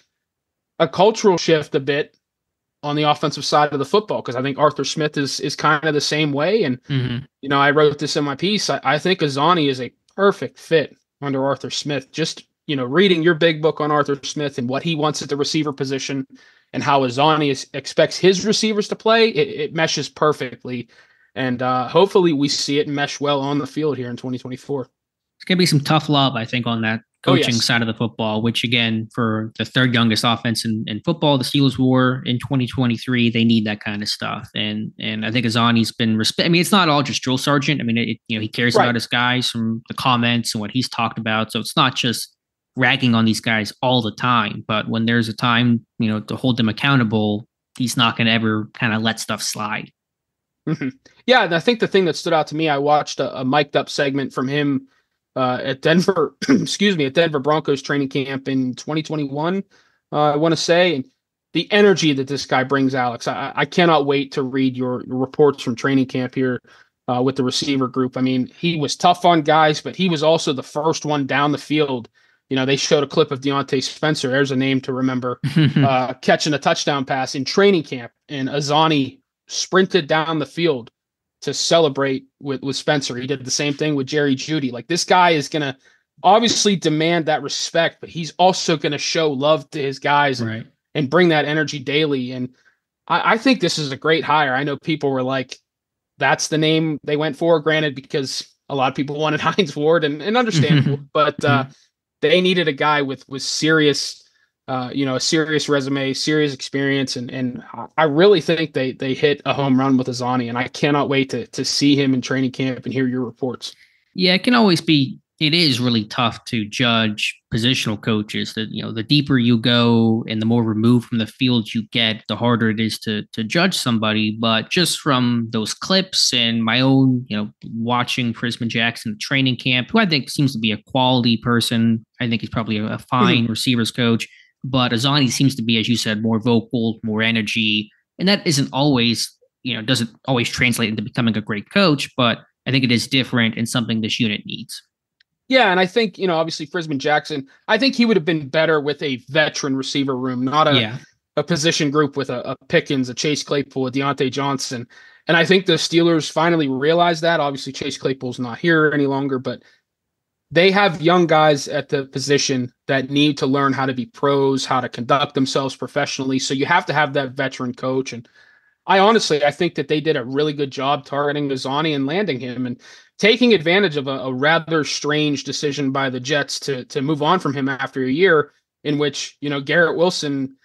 a cultural shift a bit on the offensive side of the football, because I think Arthur Smith is is kind of the same way. And, mm-hmm. you know, I wrote this in my piece. I, I think Azzanni is a perfect fit under Arthur Smith. Just, you know, reading your big book on Arthur Smith and what he wants at the receiver position, and how Azzanni is, expects his receivers to play, it, it meshes perfectly. And uh, hopefully we see it mesh well on the field here in twenty twenty-four. It's going to be some tough love, I think, on that coaching oh, yes. side of the football, which, again, for the third youngest offense in, in football, the Steelers were in twenty twenty-three, they need that kind of stuff. And and I think Azzani's been respect. I mean, it's not all just drill sergeant. I mean, it, you know, he cares right. about his guys from the comments and what he's talked about. So it's not just ragging on these guys all the time, but when there's a time, you know, to hold them accountable, he's not going to ever kind of let stuff slide. Mm-hmm. Yeah. And I think the thing that stood out to me, I watched a, a mic'd up segment from him uh, at Denver, excuse me, at Denver Broncos training camp in twenty twenty-one. Uh, I want to say, and the energy that this guy brings, Alex, I, I cannot wait to read your, your reports from training camp here uh, with the receiver group. I mean, he was tough on guys, but he was also the first one down the field. You know, they showed a clip of Deontay Spencer. There's a name to remember, uh, catching a touchdown pass in training camp. And Azzanni sprinted down the field to celebrate with, with Spencer. He did the same thing with Jerry Jeudy. Like, this guy is going to obviously demand that respect, but he's also going to show love to his guys right. and, and bring that energy daily. And I, I think this is a great hire. I know people were like, that's the name they went for. Granted, because a lot of people wanted Hines Ward, and, and understandable, but, uh, they needed a guy with with serious, uh, you know, a serious resume, serious experience, and and I really think they they hit a home run with Azzanni, and I cannot wait to to see him in training camp and hear your reports. Yeah, it can always be it is really tough to judge positional coaches. That, you know, the deeper you go and the more removed from the field you get, the harder it is to to judge somebody. But just from those clips and my own, you know, watching Frisman Jackson training camp, who I think seems to be a quality person. I think he's probably a fine mm-hmm. receivers coach, but Azzanni seems to be, as you said, more vocal, more energy. And that isn't always, you know, doesn't always translate into becoming a great coach, but I think it is different and something this unit needs. Yeah, and I think, you know, obviously Frisman Jackson, I think he would have been better with a veteran receiver room, not a, yeah. a position group with a, a Pickens, a Chase Claypool, a Deontay Johnson. And I think the Steelers finally realized that. Obviously Chase Claypool's not here any longer, but they have young guys at the position that need to learn how to be pros, how to conduct themselves professionally. So you have to have that veteran coach. And I honestly, I think that they did a really good job targeting Azzanni and landing him. And taking advantage of a, a rather strange decision by the Jets to to move on from him after a year in which, you know, Garrett Wilson,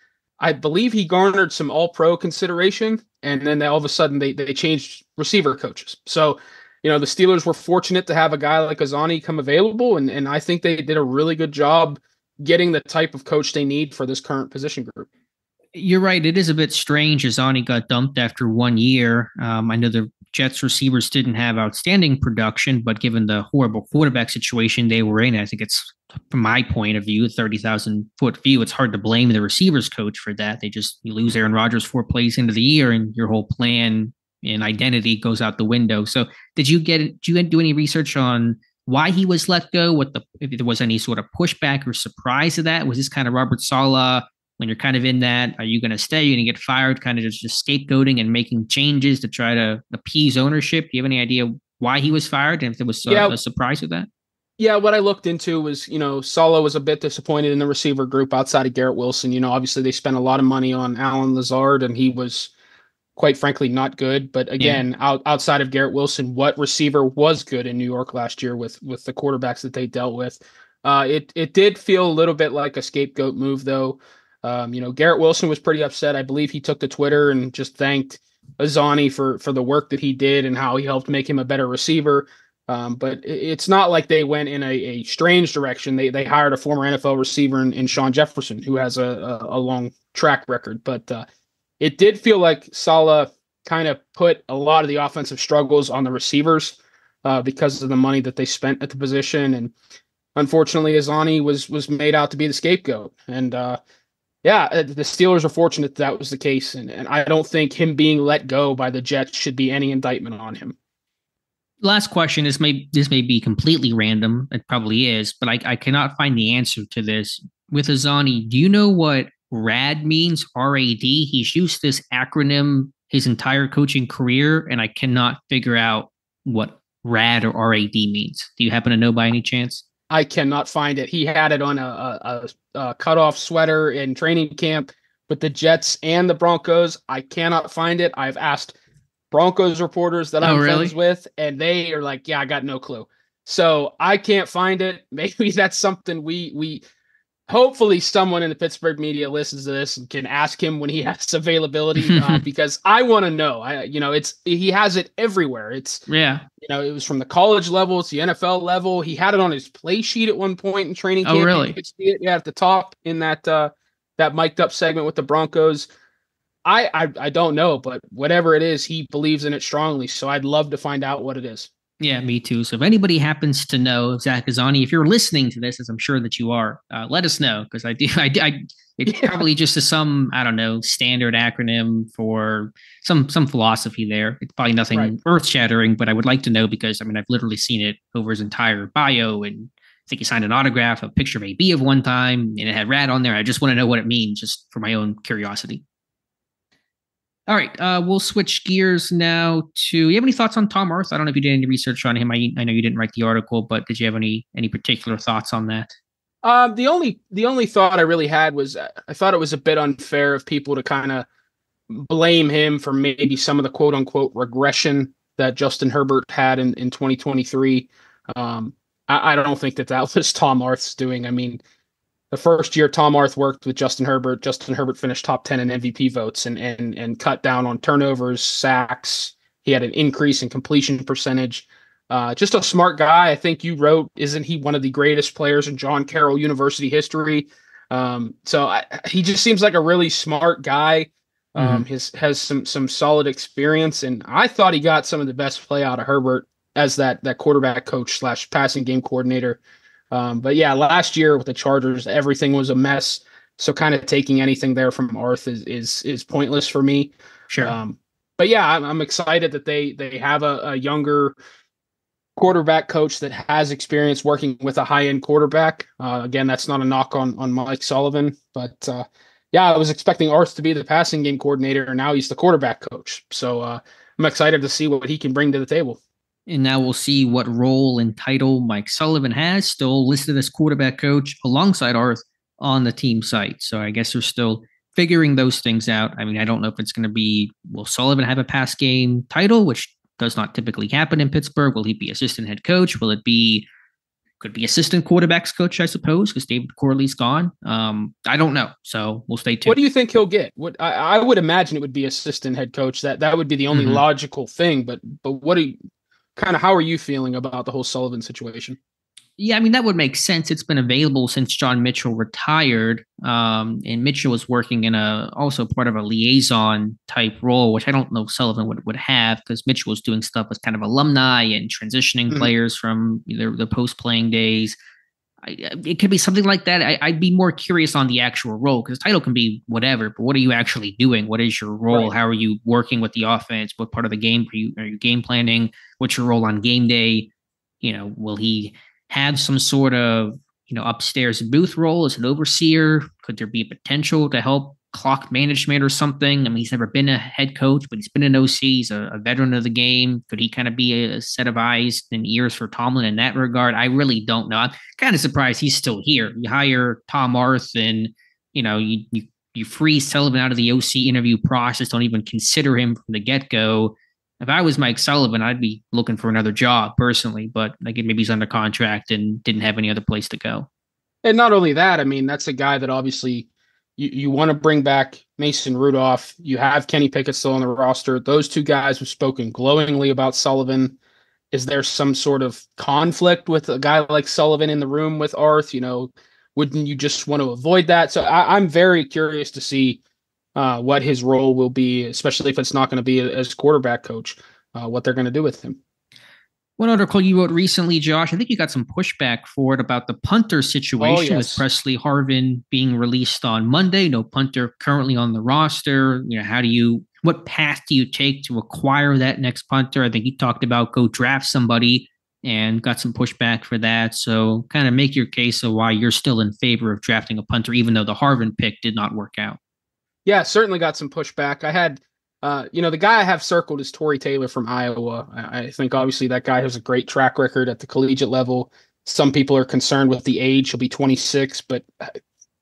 I believe he garnered some all-pro consideration, and then all of a sudden they they changed receiver coaches. So, you know, the Steelers were fortunate to have a guy like Azzanni come available, and, and I think they did a really good job getting the type of coach they need for this current position group. You're right. It is a bit strange. Azzanni got dumped after one year. Um, I know the Jets receivers didn't have outstanding production, but given the horrible quarterback situation they were in, I think it's, from my point of view, thirty thousand foot view, it's hard to blame the receivers coach for that. They just, you lose Aaron Rodgers four plays into the year and your whole plan and identity goes out the window. So did you get, did you do any research on why he was let go? What the, if there was any sort of pushback or surprise to that? Was this kind of Robert Saleh? When you're kind of in that, are you going to stay? You're going to get fired? Kind of just, just scapegoating and making changes to try to appease ownership. Do you have any idea why he was fired and if there was uh, yeah. a surprise with that? Yeah, what I looked into was, you know, Saleh was a bit disappointed in the receiver group outside of Garrett Wilson. You know, obviously they spent a lot of money on Allen Lazard, and he was, quite frankly, not good. But again, yeah. out, outside of Garrett Wilson, what receiver was good in New York last year with with the quarterbacks that they dealt with? Uh, it it did feel a little bit like a scapegoat move, though. Um, you know, Garrett Wilson was pretty upset. I believe he took to Twitter and just thanked Azzanni for, for the work that he did and how he helped make him a better receiver. Um, but it's not like they went in a, a strange direction. They they hired a former N F L receiver in, in Sean Jefferson, who has a, a, a long track record. But uh, it did feel like Saleh kind of put a lot of the offensive struggles on the receivers uh, because of the money that they spent at the position. And unfortunately, Azzanni was, was made out to be the scapegoat. And, uh, Yeah, the Steelers are fortunate that, that was the case, and, and I don't think him being let go by the Jets should be any indictment on him. Last question. This may this may be completely random. It probably is, but I, I cannot find the answer to this. With Azzanni, do you know what RAD means? R A D? He's used this acronym his entire coaching career, and I cannot figure out what RAD or R A D means. Do you happen to know by any chance? I cannot find it. He had it on a, a, a cutoff sweater in training camp with the Jets and the Broncos. I cannot find it. I've asked Broncos reporters that oh, I'm really? friends with, and they are like, yeah, I got no clue. So I can't find it. Maybe that's something we, we hopefully someone in the Pittsburgh media listens to this and can ask him when he has availability, uh, because I want to know. I, you know, it's, he has it everywhere. It's yeah. You know, it was from the college level, it's the N F L level. He had it on his play sheet at one point in training camp. Oh, really? You could see it, yeah, at the top in that uh, that mic'd up segment with the Broncos. I, I I don't know, but whatever it is, he believes in it strongly. So I'd love to find out what it is. Yeah, me too. So if anybody happens to know, Zach Azzanni, if you're listening to this, as I'm sure that you are, uh, let us know, because I do. I, I it's yeah. probably just a, some I don't know standard acronym for some some philosophy there. It's probably nothing right. earth shattering, but I would like to know, because I mean I've literally seen it over his entire bio, and I think he signed an autograph, a picture maybe of one time, and it had RAD on there. I just want to know what it means, just for my own curiosity. All right, uh, we'll switch gears now to, you have any thoughts on Tom Arth? I don't know if you did any research on him. I, I know you didn't write the article, but did you have any any particular thoughts on that? Um, the only the only thought I really had was I thought it was a bit unfair of people to kind of blame him for maybe some of the quote unquote regression that Justin Herbert had in, in twenty twenty-three. Um, I, I don't think that that was Tom Arth's doing. I mean, the first year Tom Arth worked with Justin Herbert, Justin Herbert finished top ten in M V P votes and and and cut down on turnovers, sacks. He had an increase in completion percentage. Uh, just a smart guy. I think you wrote, isn't he one of the greatest players in John Carroll University history? Um, so I, he just seems like a really smart guy. Um, mm-hmm. His has some some solid experience, and I thought he got some of the best play out of Herbert as that that quarterback coach slash passing game coordinator. Um, but yeah, last year with the Chargers, everything was a mess. So kind of taking anything there from Arth is is is pointless for me. Sure. Um, but yeah, I'm, I'm excited that they they have a, a younger quarterback coach that has experience working with a high end quarterback. Uh, again, that's not a knock on on Mike Sullivan, but uh, yeah, I was expecting Arth to be the passing game coordinator, and now he's the quarterback coach. So uh, I'm excited to see what he can bring to the table. And now we'll see what role and title Mike Sullivan has, still listed as quarterback coach alongside Arth on the team site. So I guess we're still figuring those things out. I mean, I don't know if it's going to be, will Sullivan have a pass game title, which does not typically happen in Pittsburgh? Will he be assistant head coach? Will it be, could be assistant quarterbacks coach, I suppose, because David Corley's gone. Um, I don't know. So we'll stay tuned. What do you think he'll get? What I, I would imagine it would be assistant head coach. That that would be the only mm-hmm. logical thing. But but what do you, kind of how are you feeling about the whole Sullivan situation? Yeah, I mean, that would make sense. It's been available since John Mitchell retired, um, and Mitchell was working in a also part of a liaison type role, which I don't know if Sullivan would, would have, because Mitchell was doing stuff with kind of alumni and transitioning mm-hmm. players from their, their post-playing days. I, it could be something like that. I, I'd be more curious on the actual role, because title can be whatever, but what are you actually doing? What is your role? Right. How are you working with the offense? What part of the game are you, are you game planning? What's your role on game day? You know, will he have some sort of, you know, upstairs booth role as an overseer? Could there be potential to help clock management or something? I mean, he's never been a head coach, but he's been an O C. He's a, a veteran of the game. Could he kind of be a set of eyes and ears for Tomlin in that regard? I really don't know. I'm kind of surprised he's still here. You hire Tom Arth and, you know, you you, you freeze Sullivan out of the O C interview process. Don't even consider him from the get-go. If I was Mike Sullivan, I'd be looking for another job personally, but like, maybe he's under contract and didn't have any other place to go. And not only that, I mean, that's a guy that obviously you, you want to bring back Mason Rudolph. You have Kenny Pickett still on the roster. Those two guys have spoken glowingly about Sullivan. Is there some sort of conflict with a guy like Sullivan in the room with Arth? You know, wouldn't you just want to avoid that? So I, I'm very curious to see Uh, what his role will be, especially if it's not going to be as quarterback coach, uh, what they're going to do with him. One article you wrote recently, Josh, I think you got some pushback for it about the punter situation. Oh, yes. With Presley Harvin being released on Monday. No punter currently on the roster. You know, how do you, what path do you take to acquire that next punter? I think you talked about go draft somebody and got some pushback for that. So kind of make your case of why you're still in favor of drafting a punter, even though the Harvin pick did not work out. Yeah, certainly got some pushback. I had, uh, you know, the guy I have circled is Torrey Taylor from Iowa. I, I think obviously that guy has a great track record at the collegiate level. Some people are concerned with the age. He'll be twenty-six, but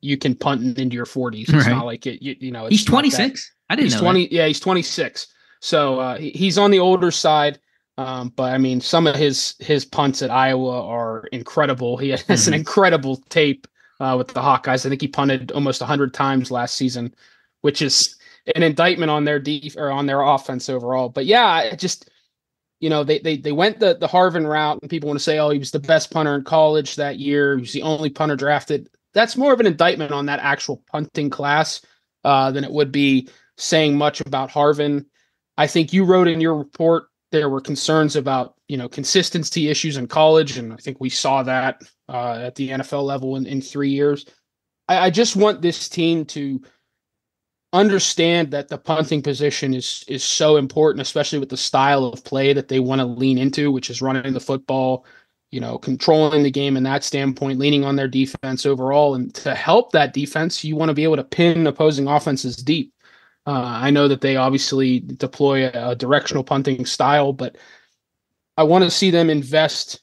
you can punt into your forties. It's right. Not like it, you, you know. It's he's twenty-six? I didn't he's know twenty, that. Yeah, he's twenty-six. So uh, he, he's on the older side. Um, but, I mean, some of his, his punts at Iowa are incredible. He has mm-hmm. an incredible tape uh, with the Hawkeyes. I think he punted almost one hundred times last season, which is an indictment on their def- or on their offense overall. But yeah, it just, you know, they they they went the, the Harvin route, and people want to say, oh, he was the best punter in college that year. He was the only punter drafted. That's more of an indictment on that actual punting class uh, than it would be saying much about Harvin. I think you wrote in your report there were concerns about, you know, consistency issues in college, and I think we saw that uh, at the N F L level in, in three years. I, I just want this team to understand that the punting position is is so important, especially with the style of play that they want to lean into, which is running the football, you know, controlling the game in that standpoint, leaning on their defense overall. And to help that defense, you want to be able to pin opposing offenses deep. Uh, I know that they obviously deploy a, a directional punting style, but I want to see them invest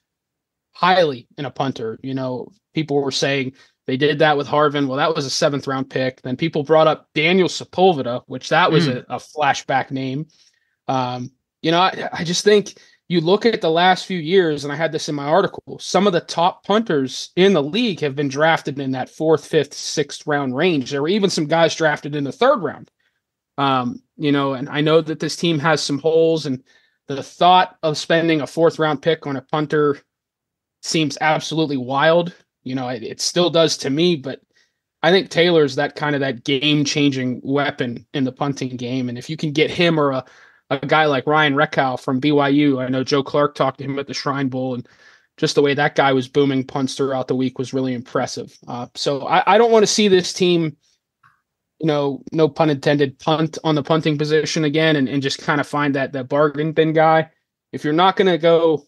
highly in a punter. You know, people were saying, they did that with Harvin. Well, that was a seventh round pick. Then people brought up Daniel Sepulveda, which that was mm. a, a flashback name. Um, you know, I, I just think you look at the last few years, and I had this in my article, some of the top punters in the league have been drafted in that fourth, fifth, sixth round range. There were even some guys drafted in the third round. Um, you know, and I know that this team has some holes, and The thought of spending a fourth round pick on a punter seems absolutely wild. You know, it, it still does to me, but I think Taylor's that kind of that game changing weapon in the punting game. And if you can get him or a, a guy like Ryan Reckow from B Y U, I know Joe Clark talked to him at the Shrine Bowl, and just the way that guy was booming punts throughout the week was really impressive. Uh, so I, I don't want to see this team, you know, no pun intended, punt on the punting position again, and, and just kind of find that, that bargain bin guy. If you're not going to go,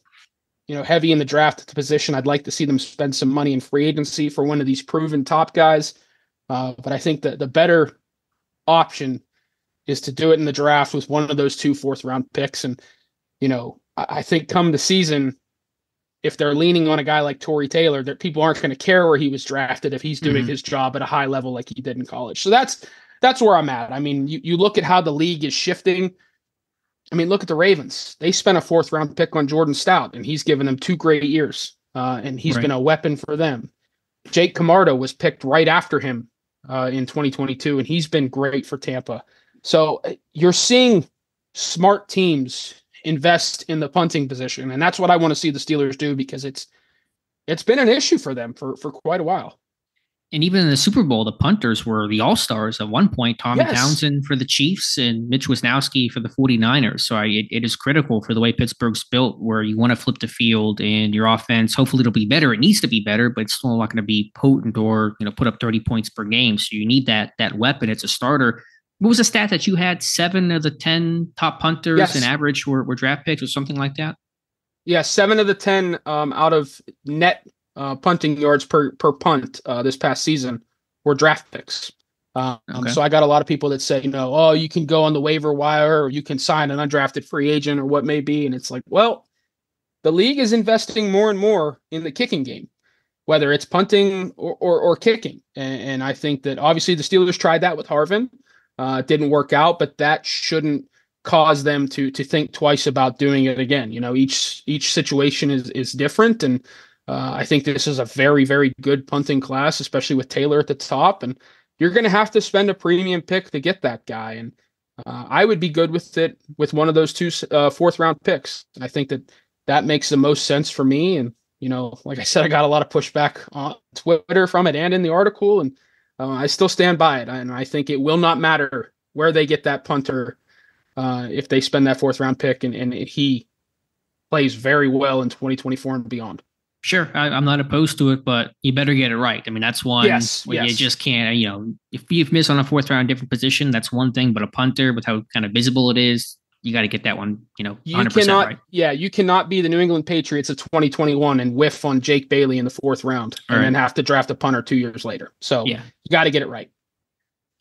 you know, heavy in the draft at the position, I'd like to see them spend some money in free agency for one of these proven top guys. Uh, but I think that the better option is to do it in the draft with one of those two fourth round picks. And, you know, I, I think come the season, if they're leaning on a guy like Torrey Taylor, that people aren't going to care where he was drafted if he's doing mm-hmm. his job at a high level like he did in college. So that's that's where I'm at. I mean, you, you look at how the league is shifting. I mean, look at the Ravens. They spent a fourth-round pick on Jordan Stout, and he's given them two great years, uh, and he's right. been a weapon for them. Jake Camardo was picked right after him uh, in twenty twenty-two, and he's been great for Tampa. So you're seeing smart teams invest in the punting position. And that's what I want to see the Steelers do, because it's, it's been an issue for them for, for quite a while. And even in the Super Bowl, the punters were the all-stars at one point. Tommy yes. Townsend for the Chiefs and Mitch Wisnowski for the 49ers. So I, it, it is critical for the way Pittsburgh's built, where you want to flip the field and your offense, hopefully it'll be better. It needs to be better, but it's still not going to be potent or, you know, put up thirty points per game. So you need that, that weapon. It's a starter. What was the stat that you had? Seven of the ten top punters yes. in average were, were draft picks or something like that? Yeah, seven of the ten um, out of net uh, punting yards per per punt uh, this past season were draft picks. Um, okay. So I got a lot of people that say, you know, oh, you can go on the waiver wire, or you can sign an undrafted free agent, or what may be. And it's like, well, the league is investing more and more in the kicking game, whether it's punting or, or, or kicking. And, and I think that obviously the Steelers tried that with Harvin. Uh, it didn't work out, but that shouldn't cause them to to think twice about doing it again. You know, each each situation is is different, and uh, I think this is a very, very good punting class, especially with Taylor at the top. And you're going to have to spend a premium pick to get that guy. And uh, I would be good with it with one of those two uh, fourth round picks. And I think that that makes the most sense for me. And you know, like I said, I got a lot of pushback on Twitter from it and in the article, and Uh, I still stand by it, and I think it will not matter where they get that punter uh, if they spend that fourth-round pick, and, and he plays very well in twenty twenty-four and beyond. Sure, I, I'm not opposed to it, but you better get it right. I mean, that's one yes, where yes. you just can't, you know, if you've missed on a fourth-round different position, that's one thing, but a punter, with how kind of visible it is, you got to get that one, you know, one hundred percent you cannot, right. Yeah, you cannot be the New England Patriots of twenty twenty-one and whiff on Jake Bailey in the fourth round All and right. then have to draft a punter two years later. So yeah. you got to get it right.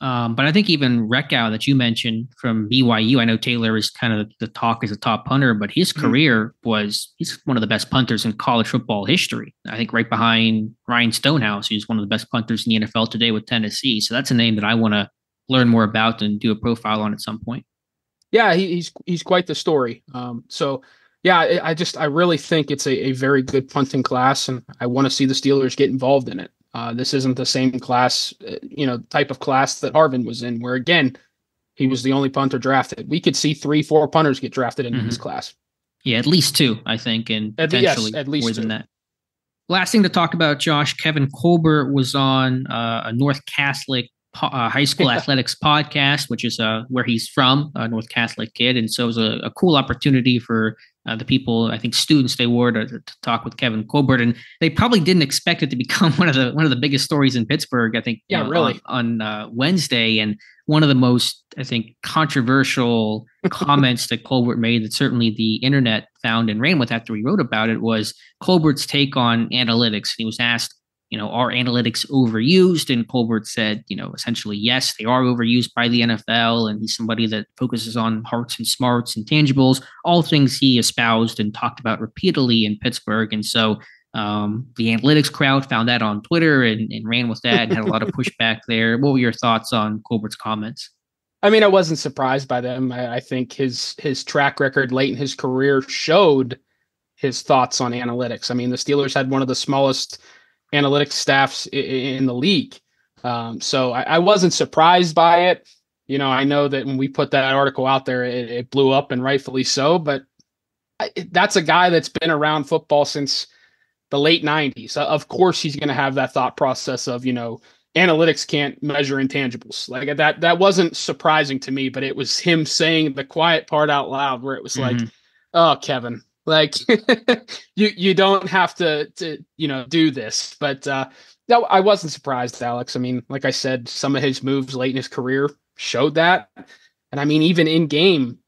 Um, but I think even Reckow that you mentioned from B Y U, I know Taylor is kind of the talk as a top punter, but his career mm-hmm. was, he's one of the best punters in college football history. I think right behind Ryan Stonehouse, who's one of the best punters in the N F L today with Tennessee. So that's a name that I want to learn more about and do a profile on at some point. Yeah, he, he's he's quite the story. Um, so, yeah, I, I just I really think it's a, a very good punting class, and I want to see the Steelers get involved in it. Uh, this isn't the same class, you know, type of class that Harvin was in, where again, he was the only punter drafted. We could see three, four punters get drafted in mm-hmm. this class. Yeah, at least two, I think, and at, potentially yes, at least more two. than that. Last thing to talk about, Josh, Kevin Colbert was on uh, a North Catholic Po- uh, high school athletics podcast, which is uh, where he's from, a North Catholic kid. And so it was a, a cool opportunity for uh, the people, I think students they were, to, to talk with Kevin Colbert. And they probably didn't expect it to become one of the one of the biggest stories in Pittsburgh, I think, yeah, you know, really. on, on uh, Wednesday. And one of the most, I think, controversial comments that Colbert made that certainly the internet found and ran with after he wrote about it was Colbert's take on analytics. And he was asked, you know, are analytics overused? And Colbert said, you know, essentially, yes, they are overused by the N F L. And he's somebody that focuses on hearts and smarts and tangibles, all things he espoused and talked about repeatedly in Pittsburgh. And so um, the analytics crowd found that on Twitter and, and ran with that and had a lot of pushback there. What were your thoughts on Colbert's comments? I mean, I wasn't surprised by them. I, I think his his track record late in his career showed his thoughts on analytics. I mean, the Steelers had one of the smallest analytics staffs in the league. Um, so I, I wasn't surprised by it. You know, I know that when we put that article out there, it, it blew up, and rightfully so, but I, that's a guy that's been around football since the late nineties. Of course, he's going to have that thought process of, you know, analytics can't measure intangibles. Like that, that wasn't surprising to me, but it was him saying the quiet part out loud where it was mm-hmm. like, oh, Kevin, like you, you don't have to, to, you know, do this, but uh, no, I wasn't surprised, Alex. I mean, like I said, some of his moves late in his career showed that. And I mean, even in game,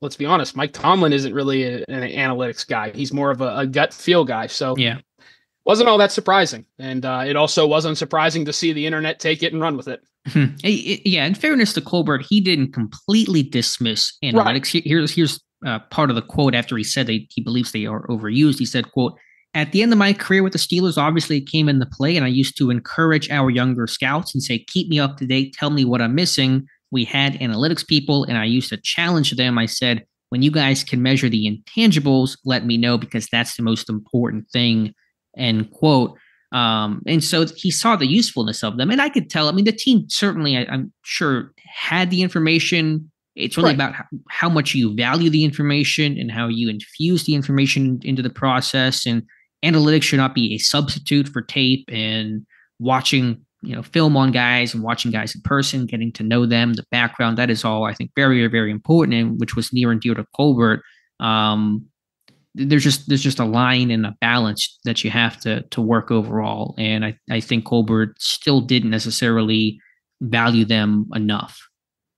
let's be honest, Mike Tomlin isn't really a, an analytics guy. He's more of a, a gut feel guy. So yeah, wasn't all that surprising. And uh, it also wasn't surprising to see the internet take it and run with it. Mm-hmm. Yeah. In fairness to Colbert, he didn't completely dismiss analytics. Right. Here's, here's uh, part of the quote after he said they, he believes they are overused. He said, quote, "At the end of my career with the Steelers, obviously it came into play, and I used to encourage our younger scouts and say, keep me up to date. Tell me what I'm missing. We had analytics people, and I used to challenge them. I said, when you guys can measure the intangibles, let me know, because that's the most important thing," end quote. Um, and so he saw the usefulness of them. And I could tell, I mean, the team certainly, I, I'm sure, had the information. It's really right. about how, how much you value the information and how you infuse the information into the process. And analytics should not be a substitute for tape and watching, you know, film on guys and watching guys in person, getting to know them, the background. That is all, I think, very, very important, and which was near and dear to Colbert. Um, there's just there's just a line and a balance that you have to to work overall. And I, I think Colbert still didn't necessarily value them enough.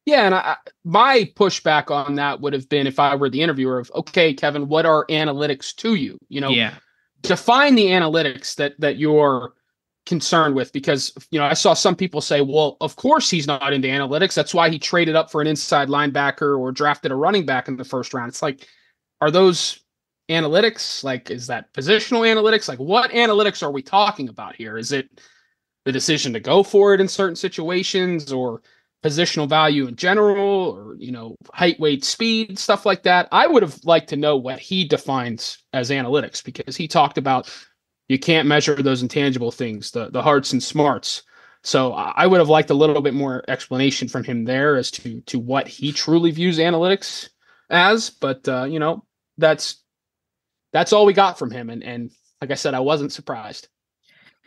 Yeah, and I, my pushback on that would have been, if I were the interviewer, of, okay, Kevin, what are analytics to you? You know, yeah. define the analytics that that you're concerned with, because, you know, I saw some people say, well, of course he's not into analytics. That's why he traded up for an inside linebacker or drafted a running back in the first round. It's like, are those analytics? Like, is that positional analytics? Like, what analytics are we talking about here? Is it the decision to go for it in certain situations, or positional value in general, or, you know, height, weight, speed, stuff like that? I would have liked to know what he defines as analytics, because he talked about you can't measure those intangible things, the, the hearts and smarts. So I would have liked a little bit more explanation from him there as to, to what he truly views analytics as. But, uh, you know, that's that's all we got from him. And, and like I said, I wasn't surprised.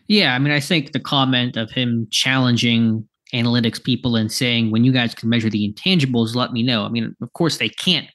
Yeah, I mean, I think the comment of him challenging analytics people and saying, when you guys can measure the intangibles, let me know. I mean, of course, they can't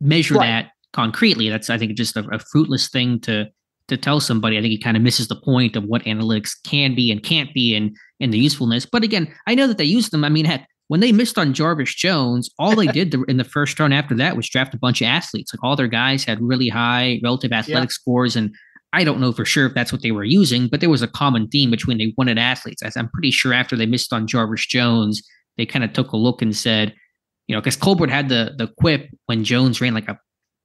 measure right. that concretely. That's, I think, just a, a fruitless thing to to tell somebody. I think it kind of misses the point of what analytics can be and can't be, and, and the usefulness. But again, I know that they use them. I mean, heck, when they missed on Jarvis Jones, all they did the, in the first round after that was draft a bunch of athletes. Like, all their guys had really high relative athletic yeah. scores. And I don't know for sure if that's what they were using, but there was a common theme between they wanted athletes. As I'm pretty sure after they missed on Jarvis Jones, they kind of took a look and said, you know, because Colbert had the, the quip when Jones ran like a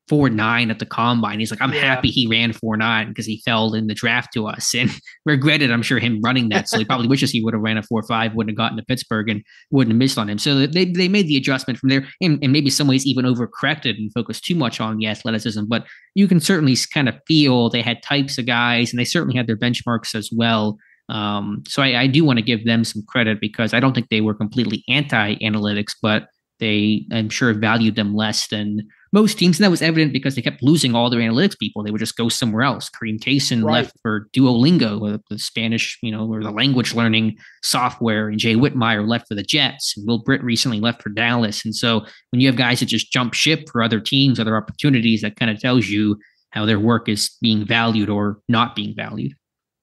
four nine at the combine. He's like, I'm yeah. happy he ran four nine because he fell in the draft to us, and regretted, I'm sure, him running that. So he probably wishes he would have ran a four five, wouldn't have gotten to Pittsburgh, and wouldn't have missed on him. So they they made the adjustment from there, and, and maybe some ways even overcorrected and focused too much on the athleticism. But you can certainly kind of feel they had types of guys, and they certainly had their benchmarks as well. Um, so I, I do want to give them some credit, because I don't think they were completely anti-analytics, but they, I'm sure, valued them less than most teams, and that was evident because they kept losing all their analytics people. They would just go somewhere else. Kareem Kaysen right. left for Duolingo, the Spanish, you know, or the language learning software, and Jay Whitmire left for the Jets, and Will Britt recently left for Dallas. And so when you have guys that just jump ship for other teams, other opportunities, that kind of tells you how their work is being valued or not being valued.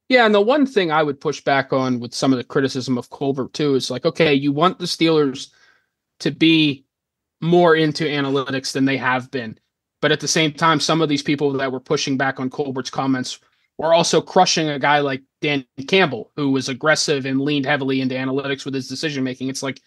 Yeah, and the one thing I would push back on with some of the criticism of Colbert, too, is like, okay, you want the Steelers to be more into analytics than they have been. But at the same time, some of these people that were pushing back on Colbert's comments were also crushing a guy like Dan Campbell, who was aggressive and leaned heavily into analytics with his decision-making. It's like,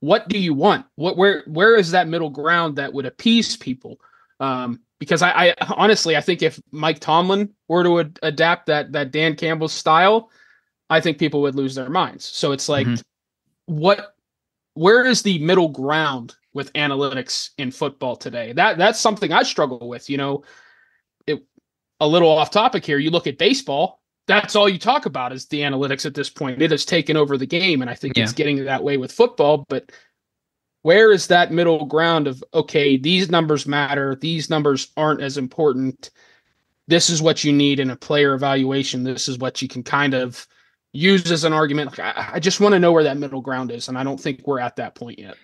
what do you want? What, where, where is that middle ground that would appease people? Um, because I, I honestly, I think if Mike Tomlin were to ad- adapt that, that Dan Campbell style, I think people would lose their minds. So it's like, mm-hmm. what, where is the middle ground with analytics in football today? That that's something I struggle with. You know, it, a little off topic here, you look at baseball, that's all you talk about is the analytics at this point. It has taken over the game, and I think yeah. it's getting that way with football. But where is that middle ground of, okay, these numbers matter, these numbers aren't as important, this is what you need in a player evaluation, this is what you can kind of used as an argument. Like, I, I just want to know where that middle ground is, and I don't think we're at that point yet.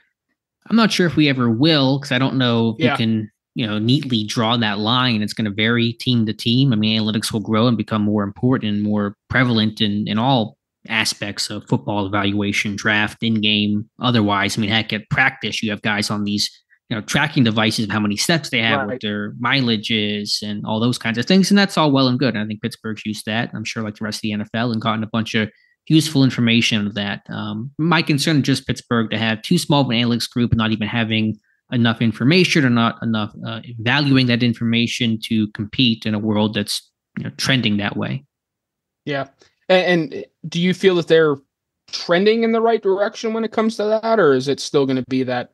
I'm not sure if we ever will, because I don't know if yeah. we can, you know, neatly draw that line. It's going to vary team to team. I mean, analytics will grow and become more important and more prevalent in, in all aspects of football evaluation, draft, in-game, otherwise. I mean, heck, at practice, you have guys on these, you know, tracking devices, how many steps they have, right. what their mileage is, and all those kinds of things. And that's all well and good. And I think Pittsburgh's used that, I'm sure, like the rest of the N F L, and gotten a bunch of useful information of that. Um, my concern is just Pittsburgh to have too small of an analytics group and not even having enough information or not enough uh, valuing that information to compete in a world that's, you know, trending that way. Yeah. And, and do you feel that they're trending in the right direction when it comes to that, or is it still going to be that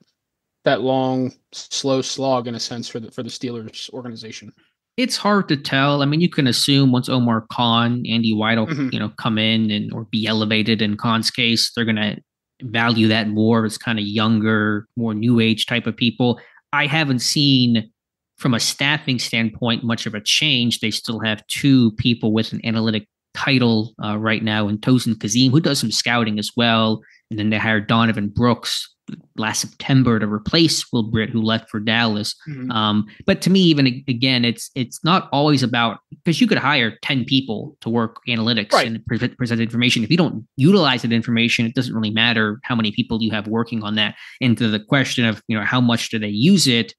that long, slow slog in a sense for the, for the Steelers organization? It's hard to tell. I mean, you can assume once Omar Khan, Andy White will, mm-hmm. you know, come in and, or be elevated in Khan's case, they're going to value that more as kind of younger, more new age type of people. I haven't seen from a staffing standpoint, much of a change. They still have two people with an analytic title uh, right now in Tosin Kazim, who does some scouting as well. And then they hired Donovan Brooks last September to replace Will Britt, who left for Dallas. Mm-hmm. Um, but to me, even again, it's it's not always about, because you could hire ten people to work analytics right. and pre- present information. If you don't utilize that information, it doesn't really matter how many people you have working on that. And to the question of, you know, how much do they use it,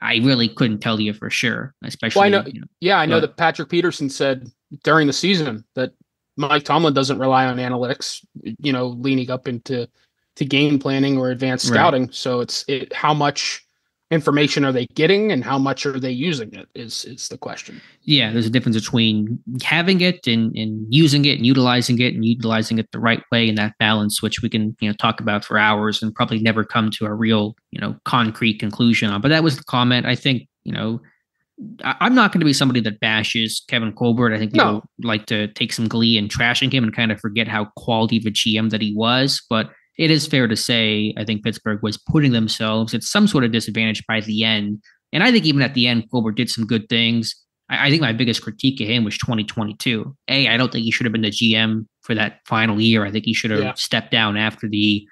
I really couldn't tell you for sure. Especially, well, I know, you know, yeah, I know but, that Patrick Peterson said during the season that Mike Tomlin doesn't rely on analytics, you know, leaning up into to game planning or advanced scouting. Right. So it's it, how much information are they getting and how much are they using it is, is the question. Yeah. There's a difference between having it and, and using it and utilizing it and utilizing it the right way. And that balance, which we can, you know, talk about for hours and probably never come to a real, you know, concrete conclusion on, but that was the comment. I think, you know, I'm not going to be somebody that bashes Kevin Colbert. I think people no. like to take some glee in trashing him and kind of forget how quality of a G M that he was, but it is fair to say, I think Pittsburgh was putting themselves at some sort of disadvantage by the end. And I think even at the end, Colbert did some good things. I, I think my biggest critique of him was twenty twenty-two. A, I don't think he should have been the G M for that final year. I think he should have yeah. stepped down after the,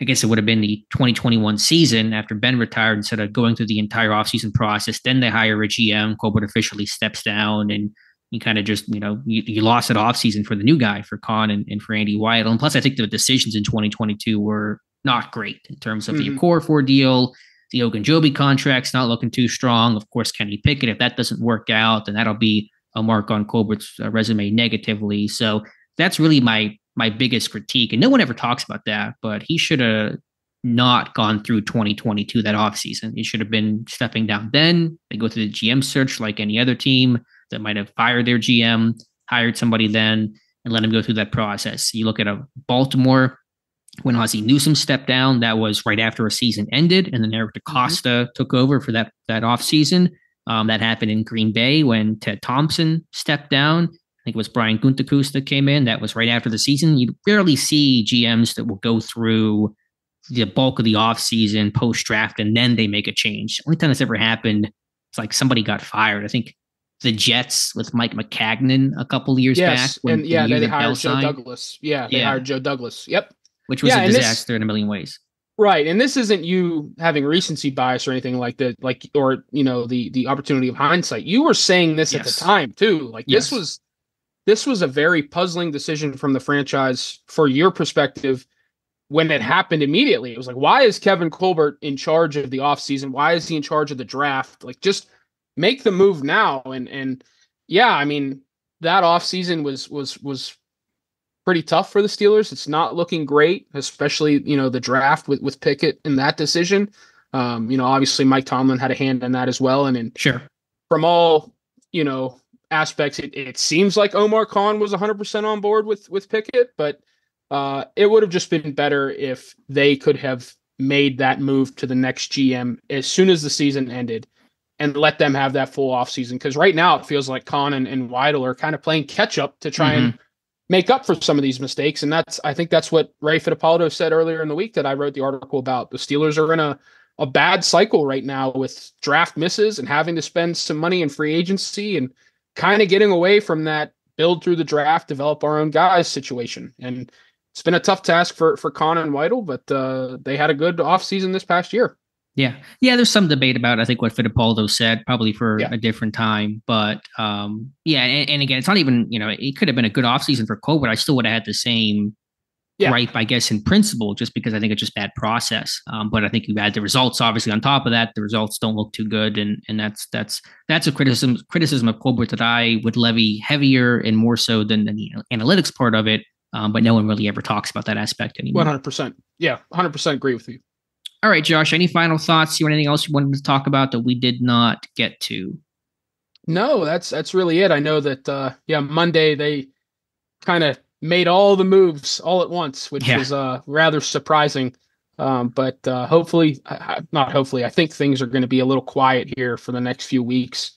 I guess it would have been the twenty twenty-one season after Ben retired, instead of going through the entire offseason process. Then they hire a G M, Colbert officially steps down, and you kind of just, you know, you, you lost it off season for the new guy, for Khan and, and for Andy White. And plus, I think the decisions in twenty twenty-two were not great in terms of mm-hmm. the Okorafor deal, the Ogunjobi contract's not looking too strong. Of course, Kenny Pickett, if that doesn't work out, then that'll be a mark on Colbert's uh, resume negatively. So that's really my my biggest critique. And no one ever talks about that, but he should have not gone through twenty twenty-two, that offseason. He should have been stepping down then. They go through the G M search like any other team that might have fired their G M, hired somebody then, and let him go through that process. You look at a Baltimore, when Ozzie Newsome stepped down, that was right after a season ended, and then Eric DaCosta mm-hmm. took over for that that offseason. Um, that happened in Green Bay when Ted Thompson stepped down. I think it was Brian Gutekunst that came in. That was right after the season. You rarely see G Ms that will go through the bulk of the offseason, post-draft, and then they make a change. Only time that's ever happened, it's like somebody got fired. I think the Jets with Mike McCagnon a couple years yes, back. When and yeah, the they, they hired Joe signed. Douglas. Yeah, they yeah. hired Joe Douglas. Yep. Which was yeah, a disaster this, in a million ways. Right. And this isn't you having recency bias or anything like that, like, or, you know, the, the opportunity of hindsight. You were saying this yes. at the time too. Like yes. this was, this was a very puzzling decision from the franchise for your perspective. When it happened immediately, it was like, why is Kevin Colbert in charge of the offseason? Why is he in charge of the draft? Like, just make the move now. And, and yeah, I mean, that offseason was, was, was pretty tough for the Steelers. It's not looking great, especially, you know, the draft with, with Pickett and that decision. Um, you know, obviously Mike Tomlin had a hand in that as well. And, and sure, from all, you know, aspects, it, it seems like Omar Khan was a hundred percent on board with, with Pickett, but uh, it would have just been better if they could have made that move to the next G M as soon as the season ended, and let them have that full offseason. Because right now it feels like Khan and, and Weidel are kind of playing catch up to try mm-hmm. and make up for some of these mistakes. And that's, I think that's what Ray Fittipaldo said earlier in the week that I wrote the article about. The Steelers are in a, a bad cycle right now with draft misses and having to spend some money in free agency and kind of getting away from that build through the draft, develop our own guys situation. And it's been a tough task for, for Connor and Weidel, but uh, they had a good offseason this past year. Yeah. Yeah. There's some debate about, I think, what Fittipaldo said, probably for yeah. a different time, but um, yeah. And, and again, it's not even, you know, it could have been a good offseason for Cole, but I still would have had the same yeah. gripe, I guess, in principle, just because I think it's just bad process. Um, but I think you had the results, obviously, on top of that, the results don't look too good. And and that's, that's, that's a criticism, criticism of Cole that I would levy heavier and more so than, than the analytics part of it. Um, but no one really ever talks about that aspect anymore. one hundred percent. Yeah. one hundred percent agree with you. All right, Josh, any final thoughts? You want anything else you wanted to talk about that we did not get to? No, that's that's really it. I know that, uh, yeah, Monday they kind of made all the moves all at once, which yeah. was uh, rather surprising. Um, but uh, hopefully, I, not hopefully, I think things are going to be a little quiet here for the next few weeks.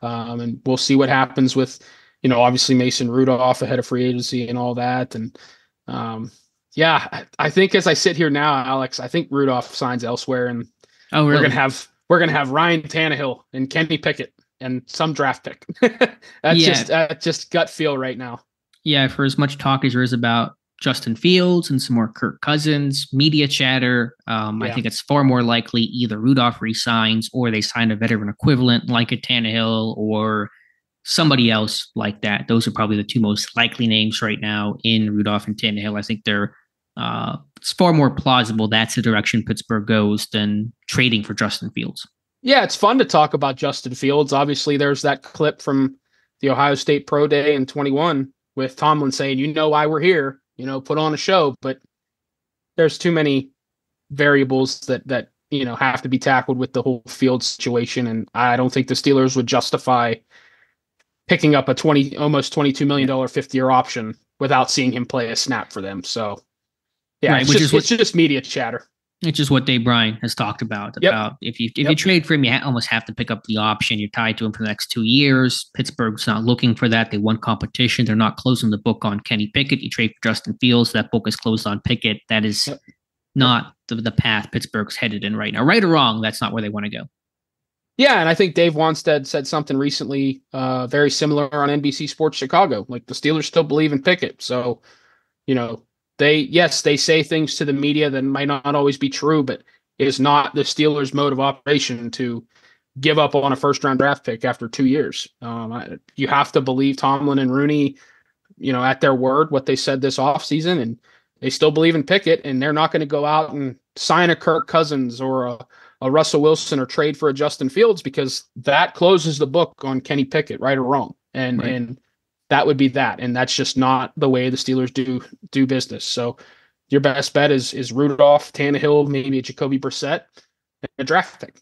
Um, and we'll see what happens with, you know, obviously Mason Rudolph ahead of free agency and all that. And, um yeah, I think as I sit here now, Alex, I think Rudolph signs elsewhere, and oh, really? we're gonna have we're gonna have Ryan Tannehill and Kenny Pickett and some draft pick. That's yeah. just uh, just gut feel right now. Yeah, for as much talk as there is about Justin Fields and some more Kirk Cousins media chatter, um, yeah. I think it's far more likely either Rudolph resigns or they sign a veteran equivalent like a Tannehill or somebody else like that. Those are probably the two most likely names right now in Rudolph and Tannehill. I think they're. Uh, it's far more plausible that's the direction Pittsburgh goes than trading for Justin Fields. Yeah, it's fun to talk about Justin Fields. Obviously, there's that clip from the Ohio State Pro Day in twenty-one with Tomlin saying, you know why we're here, you know, put on a show. But there's too many variables that, that you know, have to be tackled with the whole Fields situation. And I don't think the Steelers would justify picking up a twenty almost twenty-two million dollars fifth-year option without seeing him play a snap for them. So... Yeah, right, it's, which just, is what, it's just media chatter. It's just what Dave Bryan has talked about. Yep. About if you if yep. you trade for him, you ha- almost have to pick up the option. You're tied to him for the next two years. Pittsburgh's not looking for that. They want competition. They're not closing the book on Kenny Pickett. You trade for Justin Fields. That book is closed on Pickett. That is yep. not the, the path Pittsburgh's headed in right now. Right or wrong, that's not where they want to go. Yeah, and I think Dave Wanstead said something recently uh, very similar on N B C Sports Chicago. Like, the Steelers still believe in Pickett. So, you know, They, yes, they say things to the media that might not always be true, but it is not the Steelers' mode of operation to give up on a first-round draft pick after two years. Um, I, you have to believe Tomlin and Rooney, you know, at their word, what they said this offseason, and they still believe in Pickett, and they're not going to go out and sign a Kirk Cousins or a, a Russell Wilson or trade for a Justin Fields, because that closes the book on Kenny Pickett, right or wrong. And, right. and, That would be that, and that's just not the way the Steelers do do business. So your best bet is is Rudolph, Tannehill, maybe a Jacoby Brissett, and a draft pick.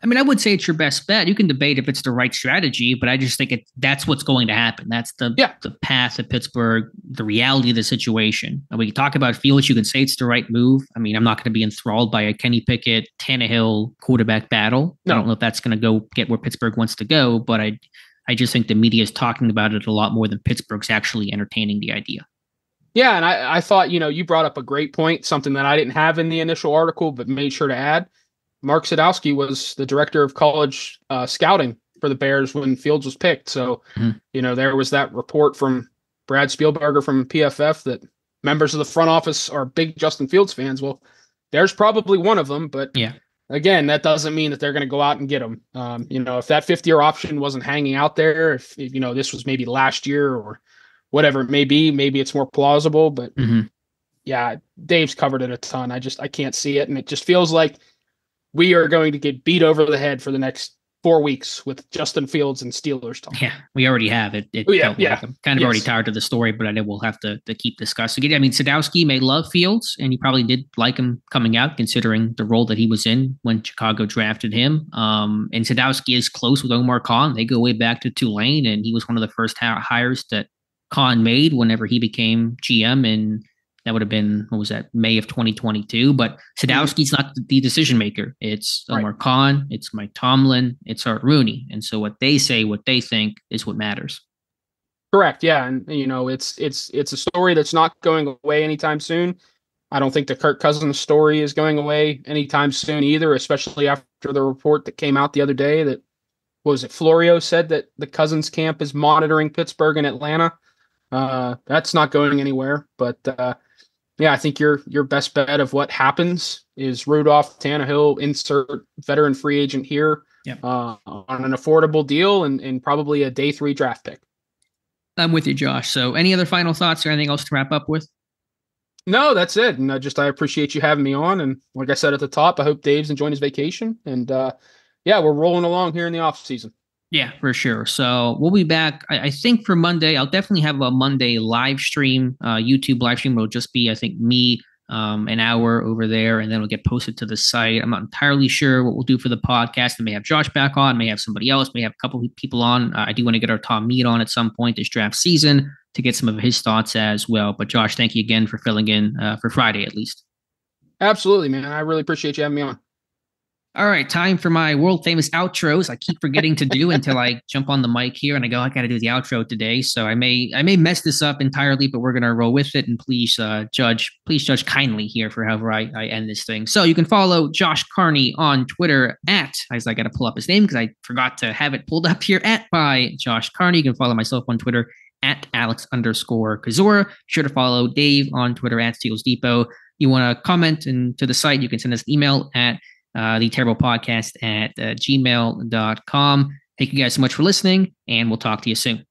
I mean, I would say it's your best bet. You can debate if it's the right strategy, but I just think it, that's what's going to happen. That's the, yeah. the path of Pittsburgh, the reality of the situation. And we can talk about Fields. You can say it's the right move. I mean, I'm not going to be enthralled by a Kenny Pickett, Tannehill quarterback battle. No. I don't know if that's going to go get where Pittsburgh wants to go, but I – I just think the media is talking about it a lot more than Pittsburgh's actually entertaining the idea. Yeah, and I, I thought, you know, you brought up a great point, something that I didn't have in the initial article, but made sure to add. Mark Sadowski was the director of college uh, scouting for the Bears when Fields was picked. So, mm-hmm. you know, there was that report from Brad Spielberger from P F F that members of the front office are big Justin Fields fans. Well, there's probably one of them, but yeah. Again, that doesn't mean that they're going to go out and get him. Um, you know, if that fifth-year option wasn't hanging out there, if, if you know this was maybe last year or whatever it may be, maybe it's more plausible. But mm-hmm. yeah, Dave's covered it a ton. I just I can't see it, and it just feels like we are going to get beat over the head for the next four weeks with Justin Fields and Steelers talk. Yeah, we already have it. it oh, yeah, yeah. Like I'm kind of yes. already tired of the story, but I know we'll have to, to keep discussing it. I mean, Sadowski may love Fields, and he probably did like him coming out, considering the role that he was in when Chicago drafted him. Um, and Sadowski is close with Omar Khan. They go way back to Tulane, and he was one of the first ha- hires that Khan made whenever he became G M in that would have been, what was that, May of twenty twenty-two. But Sadowski's not the decision maker. It's Omar right. Khan, it's Mike Tomlin, it's Art Rooney. And so what they say, what they think is what matters. Correct. Yeah. And, you know, it's it's it's a story that's not going away anytime soon. I don't think the Kirk Cousins story is going away anytime soon either, especially after the report that came out the other day that, what was it, Florio said that the Cousins camp is monitoring Pittsburgh and Atlanta. Uh, that's not going anywhere. But, uh, yeah, I think your your best bet of what happens is Rudolph, Tannehill, insert veteran free agent here, yep. uh, on an affordable deal and, and probably a day three draft pick. I'm with you, Josh. So any other final thoughts or anything else to wrap up with? No, that's it. And I just, I appreciate you having me on. And like I said at the top, I hope Dave's enjoying his vacation. And uh, yeah, we're rolling along here in the off season. Yeah, for sure. So we'll be back. I, I think for Monday, I'll definitely have a Monday live stream, uh, YouTube live stream. It'll just be, I think, me um, an hour over there, and then it'll get posted to the site. I'm not entirely sure what we'll do for the podcast. I may have Josh back on, may have somebody else, may have a couple of people on. Uh, I do want to get our Tom Mead on at some point this draft season to get some of his thoughts as well. But Josh, thank you again for filling in uh, for Friday, at least. Absolutely, man. I really appreciate you having me on. All right. Time for my world famous outros. I keep forgetting to do until I jump on the mic here and I go, I got to do the outro today. So I may, I may mess this up entirely, but we're going to roll with it. And please uh, judge, please judge kindly here for however I, I end this thing. So you can follow Josh Carney on Twitter at, I got to pull up his name because I forgot to have it pulled up here, at by Josh Carney. You can follow myself on Twitter at Alex underscore Kozora. Be sure to follow Dave on Twitter at Steelers Depot. You want to comment and to the site, you can send us an email at uh, the terrible podcast at uh, gmail dot com. Thank you guys so much for listening, and we'll talk to you soon.